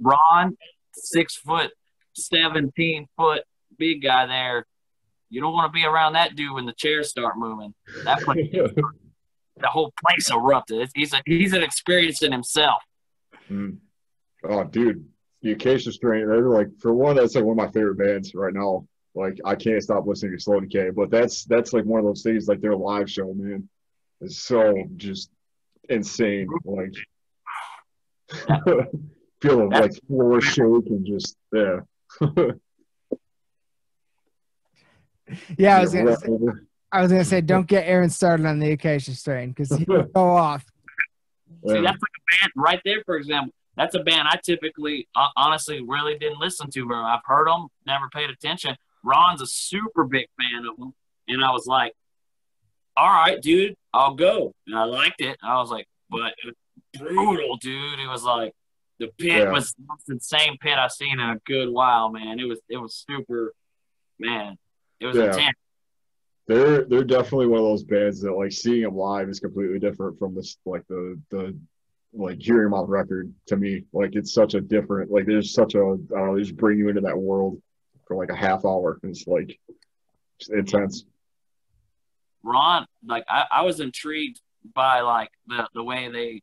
Ron. 6 foot, 17-foot big guy there. You don't want to be around that dude when the chairs start moving. That place, the whole place erupted. He's an experience in himself. Mm. Oh, dude, the Acacia Strain. They're like, for one, that's like one of my favorite bands right now. Like, I can't stop listening to Slow Decay, but that's like one of those things. Like their live show, man, is so just insane. Like. Feel of like floor shake and just yeah. I was gonna say don't get Aaron started on the Acacia Strain because he will go off. See, that's like a band right there. For example, that's a band I typically, honestly, really didn't listen to. I've heard them, never paid attention. Ron's a super big fan of them, And I was like, all right, dude, I'll go. And I liked it. I was like, but it was brutal, dude. It was like the pit was the same pit I've seen in a good while, man. It was super, man. It was intense. They're definitely one of those bands that, like, seeing them live is completely different from this, like, the hearing them on record to me. Like, it's such a different, like, there's such a, I don't know, they just bring you into that world for like a half hour. It's like, it's intense. Ron, like, I was intrigued by, like, the way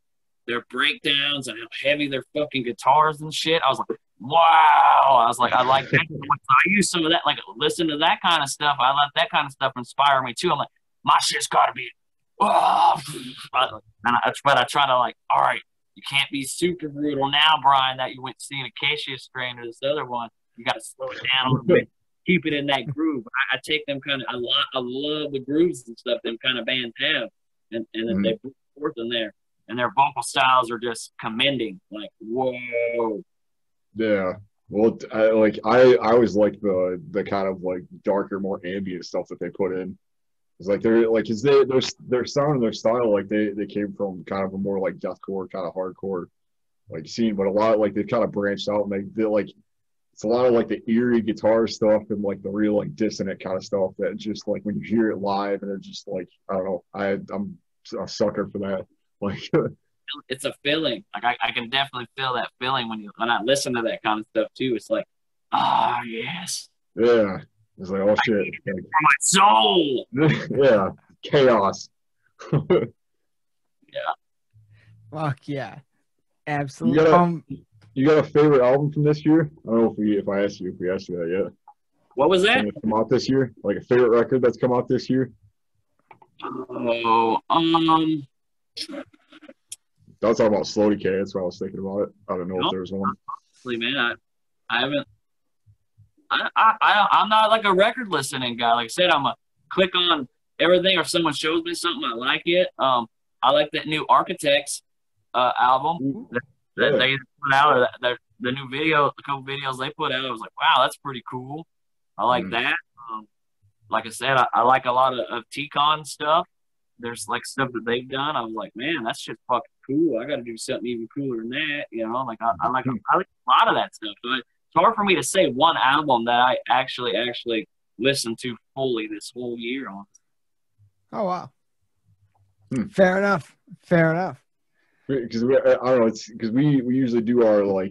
their breakdowns and how heavy their fucking guitars and shit. I was like, wow. I was like, I like that. I use some of that, like, listen to that kind of stuff. I let that kind of stuff inspire me too. I'm like, my shit's got to be, but I try to, like, all right, you can't be super brutal now, Brian, that you went seeing Acacia Strain or this other one. You got to slow it down a little bit. Keep it in that groove. I take them kind of, I love the grooves and stuff them kind of bands have, and then they put forth in there, and their vocal styles are just commending, like, whoa. Yeah, well, I always like the kind of, like, darker, more ambient stuff that they put in. It's like their sound and their style, like, they came from kind of a more, like, deathcore kind of hardcore, like, scene, but a lot of, like, they've kind of branched out, and they like. It's a lot of, like, the eerie guitar stuff and, like, the real, like, dissonant kind of stuff that just, like, when you hear it live and it's just, like, I don't know. I'm a sucker for that. Like, it's a feeling. Like, I can definitely feel that feeling when I listen to that kind of stuff too. It's like, ah, oh, yes. Yeah. It's like, oh, shit. For my soul. Yeah. Chaos. Yeah. Fuck yeah. Absolutely. You got a favorite album from this year? I don't know if we asked you that yet. What was that? Come out this year, like a favorite record that's come out this year. Oh, That's talking about Slow Decay. That's what I was thinking about it. I don't know if there was one. Honestly, man, I haven't. I'm not, like, a record listening guy. Like I said, I'm a click on everything, or if someone shows me something, I like it. I like that new Architects album. Ooh. That they put out, or the new video, a couple videos they put out, I was like, wow, that's pretty cool. I like that. Like I said, I like a lot of T-Con stuff. There's, like, stuff that they've done. I was like, man, that's just fucking cool. I got to do something even cooler than that. You know, like, I like a lot of that stuff. But it's hard for me to say one album that I actually listened to fully this whole year on. Oh, wow. Fair enough. Because we usually do our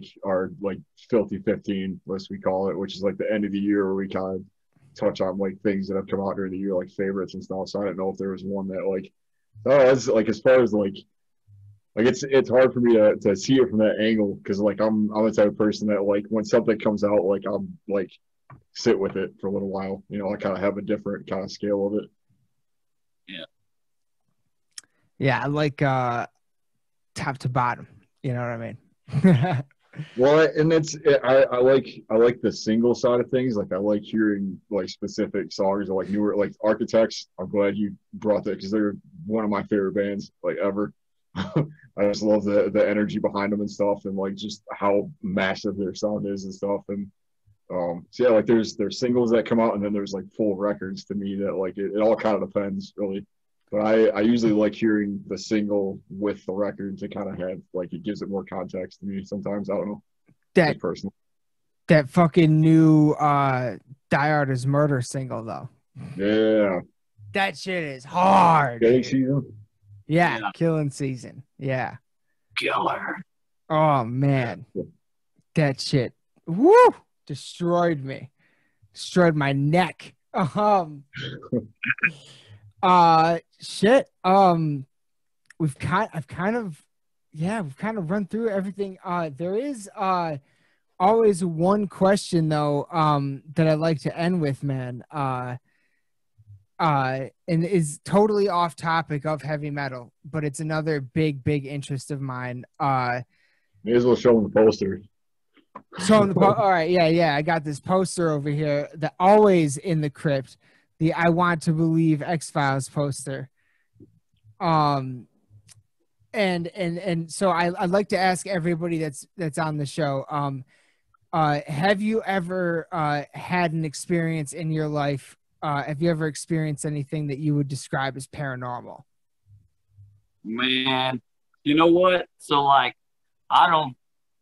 filthy 15 list, we call it, which is, like, the end of the year where we kind of touch on, like, things that have come out during the year, like favorites and stuff. So I don't know if there was one that, like, as far as, like it's hard for me to see it from that angle, because, like, I'm the type of person that, like, when something comes out, like, I'm like sit with it for a little while. You know, I kind of have a different kind of scale of it. Yeah. Yeah, like top to bottom, you know what I mean? Well, and I like the single side of things. Like, I like hearing, like, specific songs, or, like, newer, like Architects. I'm glad you brought that, because they're one of my favorite bands, like, ever. I just love the energy behind them and stuff, and, like, just how massive their sound is and stuff. And so yeah, like, there's singles that come out, and then there's, like, full records to me that, like, it all kind of depends, really. But I usually like hearing the single with the record to kind of have, like, it gives it more context to me sometimes. I don't know. That personal. That fucking new Die Hard Is Murder single, though. Yeah. That shit is hard. Killing Season? Yeah, Killing Season. Yeah. Killer. Oh, man. Yeah. That shit. Woo! Destroyed me. Destroyed my neck. We've kind of run through everything. There is always one question, though, that I like to end with, man. And is totally off topic of heavy metal, but it's another big interest of mine. May as well show them the poster. Show them the poster. All right, yeah. I got this poster over here. The Always in the Crypt. The I Want to Believe X-Files poster. And so I'd like to ask everybody that's on the show, have you ever had an experience in your life if you ever experienced anything that you would describe as paranormal? Man, you know what? So, like, I don't,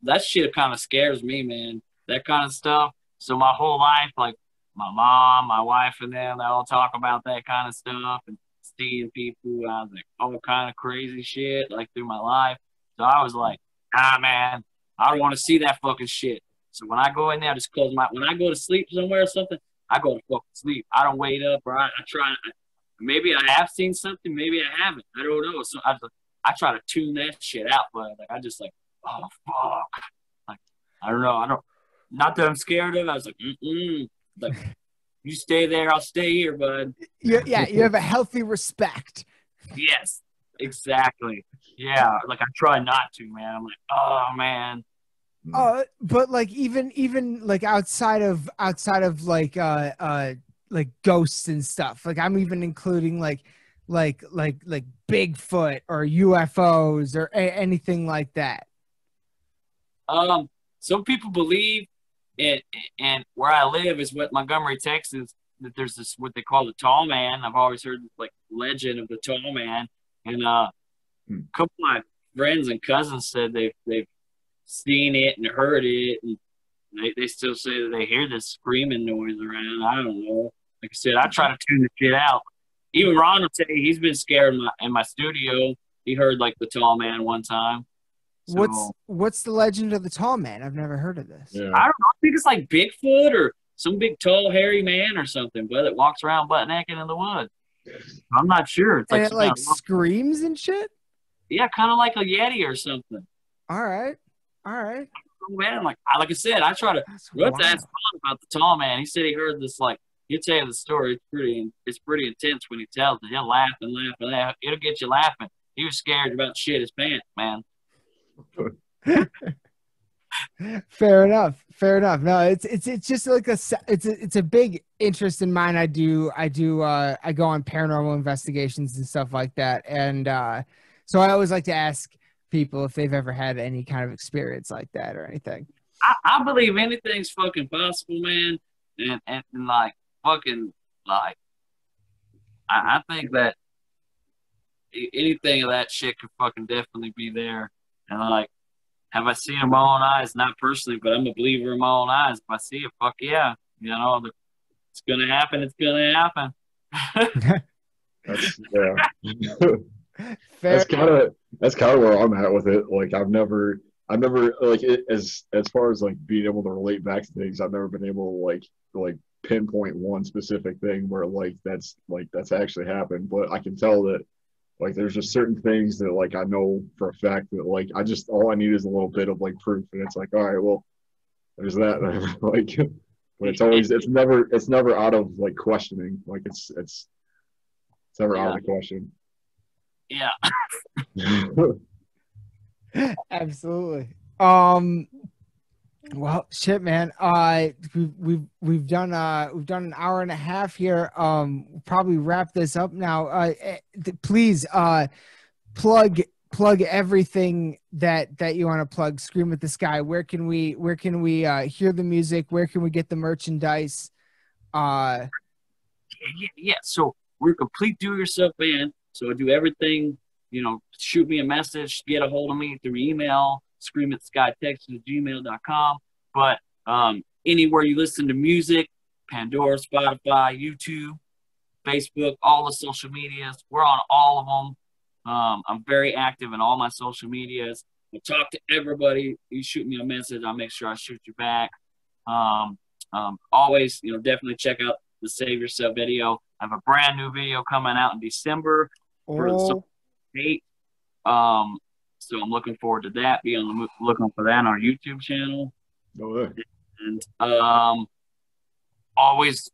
that shit kind of scares me, man. That kind of stuff. So my whole life, like, my mom, my wife, and them, they all talk about that kind of stuff and seeing people. I was like, all kind of crazy shit, like, through my life. So I was like, ah, man, I don't want to see that fucking shit. So when I go in there, I just close my, when I go to sleep somewhere or something, I go to fucking sleep. I don't wait up, or I try. Maybe I have seen something. Maybe I haven't. I don't know. So I try to tune that shit out, but like I just like, oh fuck, like I don't know. I don't. Not that I'm scared of it. I was like, like you stay there, I'll stay here, bud. Yeah, you have a healthy respect. Yes, exactly. Yeah, like I try not to, man. I'm like, oh man. But like even like outside of like ghosts and stuff, like I'm even including like Bigfoot or UFOs or anything like that. Some people believe it, and where I live is what Montgomery, Texas, that there's this what they call the tall man. I've always heard like legend of the tall man, and a couple of my friends and cousins said they've seen it and heard it, and they still say that they hear this screaming noise around. I don't know. Like I said, I try to tune the shit out. Even Ron will say he's been scared in my studio. He heard like the tall man one time. So, what's the legend of the tall man? I've never heard of this. Yeah. I don't know. I think it's like Bigfoot or some big tall hairy man or something, but it walks around butt naked in the woods. I'm not sure. It's like, and it like screams and shit. Yeah, kind of like a Yeti or something. All right. Man, like I said, I try to. What's that song about the tall man? He said he heard this. Like he'll tell you the story. It's pretty intense when he tells it. He'll laugh and laugh and laugh. It'll get you laughing. He was scared about shit his pants, man. Fair enough. No, it's just like it's a big interest in mine. I go on paranormal investigations and stuff like that, and so I always like to ask people if they've ever had any kind of experience like that or anything. I believe anything's fucking possible, man. And like fucking like I think that anything of that shit could fucking definitely be there. And like, have I seen it in my own eyes? Not personally, but I'm a believer in my own eyes. If I see it, fuck yeah. You know, it's gonna happen, it's gonna happen. That's, yeah. That's kind of where I'm at with it. Like I've never like it, as far as like being able to relate back to things, I've never been able to like pinpoint one specific thing where that's actually happened. But I can tell that like there's just certain things that like I know for a fact that like I just all I need is a little bit of like proof, and it's like, all right, well, there's that. Like, but it's never out of like questioning. Like it's never out of the question. Yeah. Absolutely. Well, shit, man. We've done an hour and a half here. We'll probably wrap this up now. Please plug everything that you want to plug. Scream at the Sky. Where can we hear the music? Where can we get the merchandise? Yeah. So we're a complete do-it-yourself band. So I do everything, you know, shoot me a message, get a hold of me through email, screamattheSkyText@gmail.com. But anywhere you listen to music, Pandora, Spotify, YouTube, Facebook, all the social medias, we're on all of them. I'm very active in all my social medias. I talk to everybody. You shoot me a message, I'll make sure I shoot you back. Always, you know, definitely check out the Save Yourself video. I have a brand new video coming out in December. So I'm looking forward to that. Be on the looking for that on our YouTube channel. Oh, yeah. And always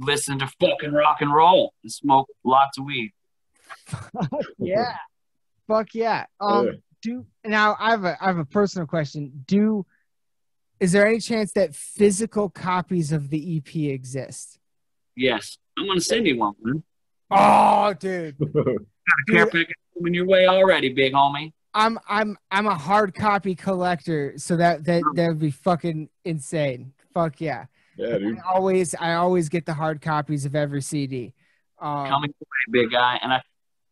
listen to fucking rock and roll and smoke lots of weed. Yeah, fuck yeah. Yeah. Do now. I have a personal question. Is there any chance that physical copies of the EP exist? Yes, I'm gonna send you one, man. Oh, dude. Got a care package coming your way already, big homie. I'm a hard copy collector, so that would be fucking insane. Fuck yeah. Yeah, dude. I always get the hard copies of every CD. Coming away, big guy,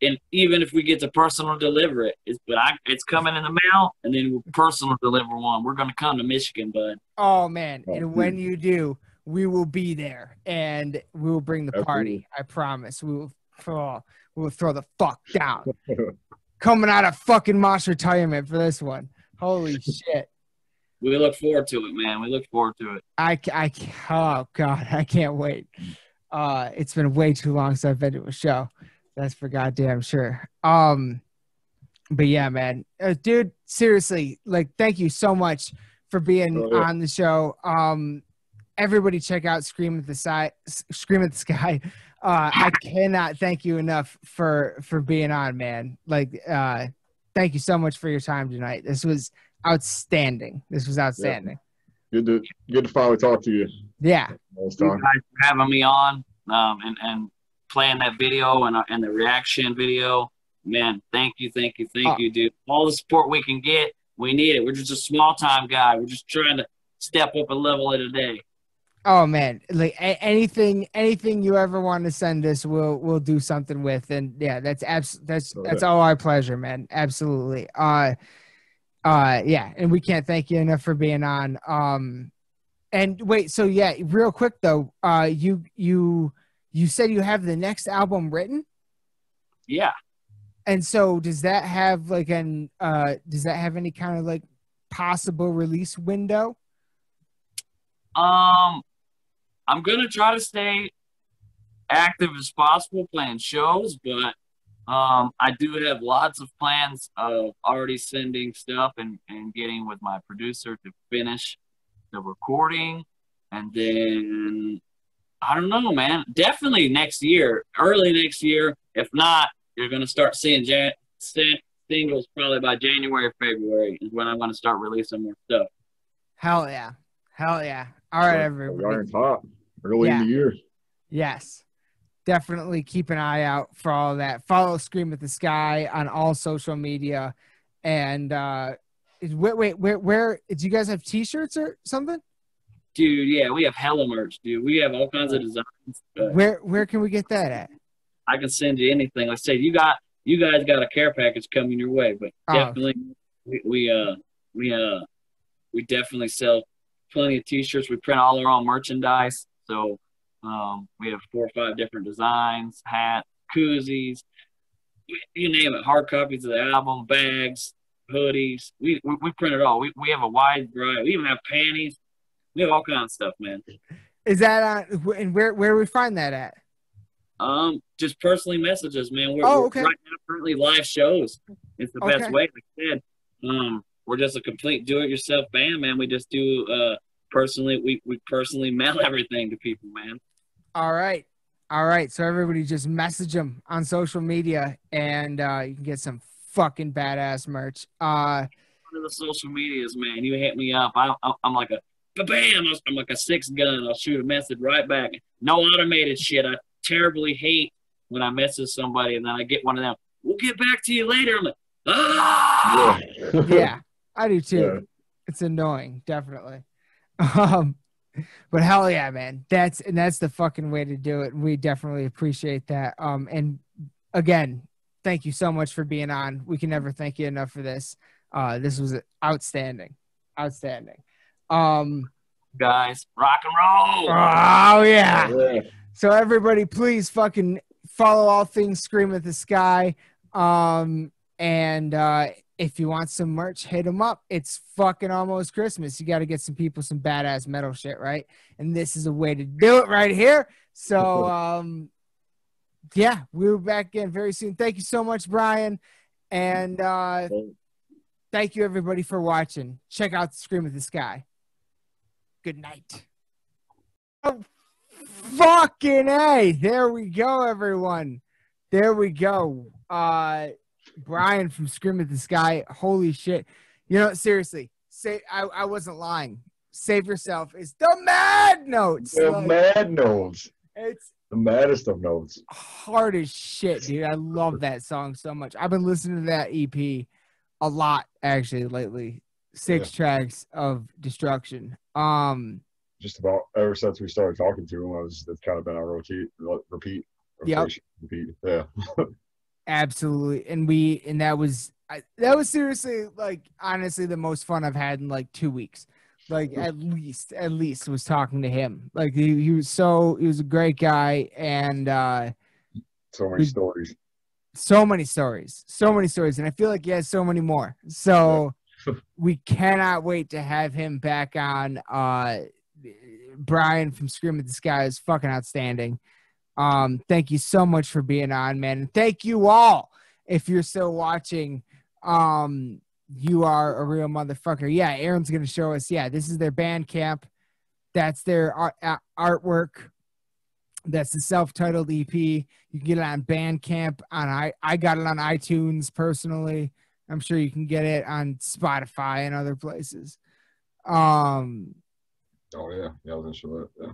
and even if we get to personal deliver it, it's coming in the mail, and then we'll personal deliver one. We're gonna come to Michigan, bud. Oh man! Oh, and dude, when you do, we will be there, and we will bring the party. I promise. We will throw the fuck down. Coming out of fucking Moss retirement for this one. Holy shit. We look forward to it, man. We look forward to it. Oh God, I can't wait. It's been way too long since I've been to a show. That's for goddamn sure. But yeah, man, dude, seriously, like, thank you so much for being on the show. Everybody check out Scream at the Sky. I cannot thank you enough for being on, man. Like, thank you so much for your time tonight. This was outstanding. Yeah. Good to finally talk to you. Yeah. Thanks for having me on, and playing that video and the reaction video. Man, thank you, dude. All the support we can get, we need it. We're just a small-time guy. We're just trying to step up a level of the day. Oh man, like anything you ever want to send us, we'll do something with. And yeah, that's all our pleasure, man. Absolutely. Yeah, and we can't thank you enough for being on. And wait, so yeah, real quick though, you said you have the next album written? Yeah. And so does that have like any kind of like possible release window? I'm going to try to stay active as possible playing shows, but I do have lots of plans of already sending stuff and getting with my producer to finish the recording. And then, I don't know, man, definitely next year, early next year. If not, you're going to start seeing singles probably by January, February is when I'm going to start releasing more stuff. Hell yeah. All right, everybody. Iron Top, early in the year. Yes. Definitely keep an eye out for all that. Follow Scream at the Sky on all social media. And wait, where do you guys have t-shirts or something? Dude, yeah, we have hella merch, dude. We have all kinds of designs. Where can we get that at? I can send you anything. Like I said, you guys got a care package coming your way, but definitely we definitely sell plenty of t-shirts. We print all our own merchandise, so we have 4 or 5 different designs, hats, koozies, you name it, hard copies of the album, bags, hoodies. We print it all. We have a wide variety. We even have panties. We have all kinds of stuff, man. Is that and where we find that at? Just personally message us, man. We're right now currently live shows. It's the best way. Like I said, we're just a complete do-it-yourself band, man. We just do we personally mail everything to people, man. All right. So everybody just message them on social media, and you can get some fucking badass merch. One of the social medias, man. You hit me up. I'm like a bam. I'm like a 6-gun. I'll shoot a message right back. No automated shit. I terribly hate when I message somebody and then I get one of them. We'll get back to you later. I'm like, ah! Yeah. Yeah. I do too. Yeah. It's annoying, definitely. But hell yeah, man. That's the fucking way to do it. We definitely appreciate that. And again, thank you so much for being on. We can never thank you enough for this. This was outstanding. Outstanding. Guys, rock and roll. Oh yeah. Yeah. So everybody, please fucking follow all things Scream at the Sky. And if you want some merch, hit them up. It's fucking almost Christmas. You got to get some people some badass metal shit, right? And this is a way to do it right here. So, yeah, we'll be back again very soon. Thank you so much, Brian. And thank you, everybody, for watching. Check out Scream at the Sky. Good night. Oh, fucking A. There we go, everyone. There we go. Brian from Scream at the Sky. Holy shit. You know, seriously, I wasn't lying. Save Yourself is the mad notes. The mad notes. It's the maddest of notes. Hard as shit, dude. I love that song so much. I've been listening to that EP a lot, actually, lately. 6 tracks of destruction. just about ever since we started talking to him, it's kind of been our repeat. Yeah. Absolutely. And that was seriously, like, honestly, the most fun I've had in like 2 weeks. Like, at least was talking to him. Like, he was a great guy. And so many stories. And I feel like he has so many more. So we cannot wait to have him back on. Brian from Scream at the Sky is fucking outstanding. Thank you so much for being on, man. And thank you all. If you're still watching, you are a real motherfucker. Yeah, Aaron's going to show us. Yeah, this is their Bandcamp. That's their artwork. That's the self-titled EP. You can get it on Bandcamp. I got it on iTunes personally. I'm sure you can get it on Spotify and other places. Oh, yeah. Yeah, I was going to show that. Yeah.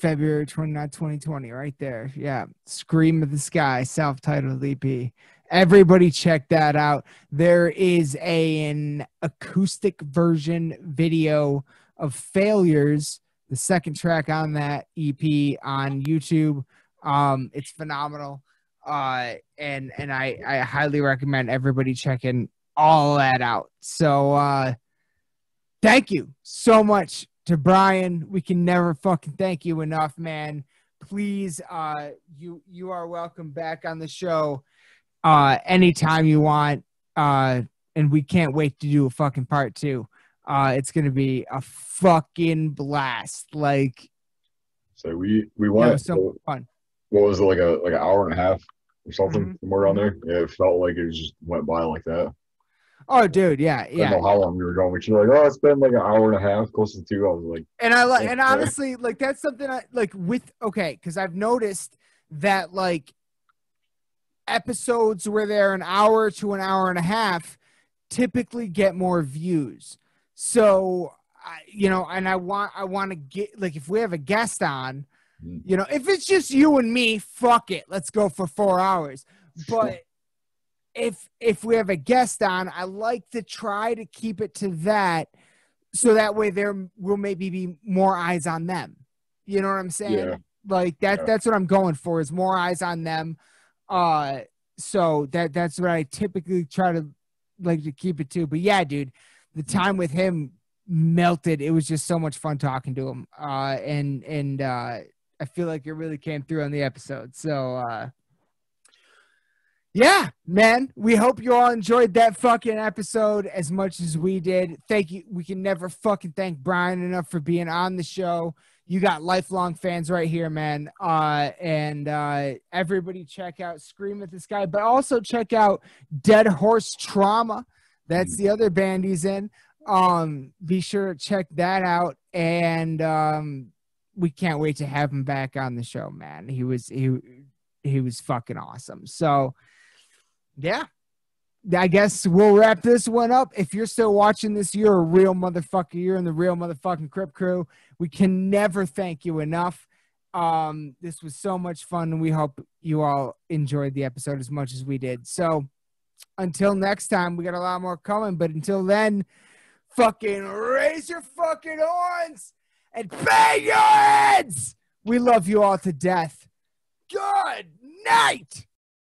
February 29, 2020, right there. Yeah. Scream at the Sky, self-titled EP. Everybody check that out. There is an acoustic version video of Failures, the second track on that EP, on YouTube. It's phenomenal. And I highly recommend everybody checking all that out. So thank you so much to Brian. We can never fucking thank you enough, man. Please, you are welcome back on the show anytime you want. And we can't wait to do a fucking part 2. It's going to be a fucking blast. Like, so we went so fun. What was it, like an hour and a half or something, somewhere around there? Yeah, it felt like it just went by like that. Oh, dude, yeah. I don't know how long we were going, but you're like, oh, it's been like an hour and a half, close to 2. I was like, and honestly, like, that's something I like because I've noticed that like episodes where they're an hour to an hour and a half typically get more views. So, I want to get, like, if we have a guest on. You know, if it's just you and me, fuck it. Let's go for 4 hours. But if we have a guest on, I like to try to keep it to that. So that way there will maybe be more eyes on them. You know what I'm saying? Yeah. Like that's what I'm going for, is more eyes on them. So that's what I typically try to like to keep it to. But yeah, dude, the time with him melted. It was just so much fun talking to him. And I feel like it really came through on the episode. So, yeah, man, we hope you all enjoyed that fucking episode as much as we did. Thank you. We can never fucking thank Brian enough for being on the show. You got lifelong fans right here, man. And everybody check out Scream at the Sky, but also check out Dead Horse Trauma. That's the other band he's in. Be sure to check that out. And, we can't wait to have him back on the show, man. He was fucking awesome. So yeah, I guess we'll wrap this one up. If you're still watching this, you're a real motherfucker. You're in the real motherfucking Crip Crew. We can never thank you enough. This was so much fun. We hope you all enjoyed the episode as much as we did. So until next time, we got a lot more coming, but until then, fucking raise your fucking horns. And bang your heads! We love you all to death. Good night!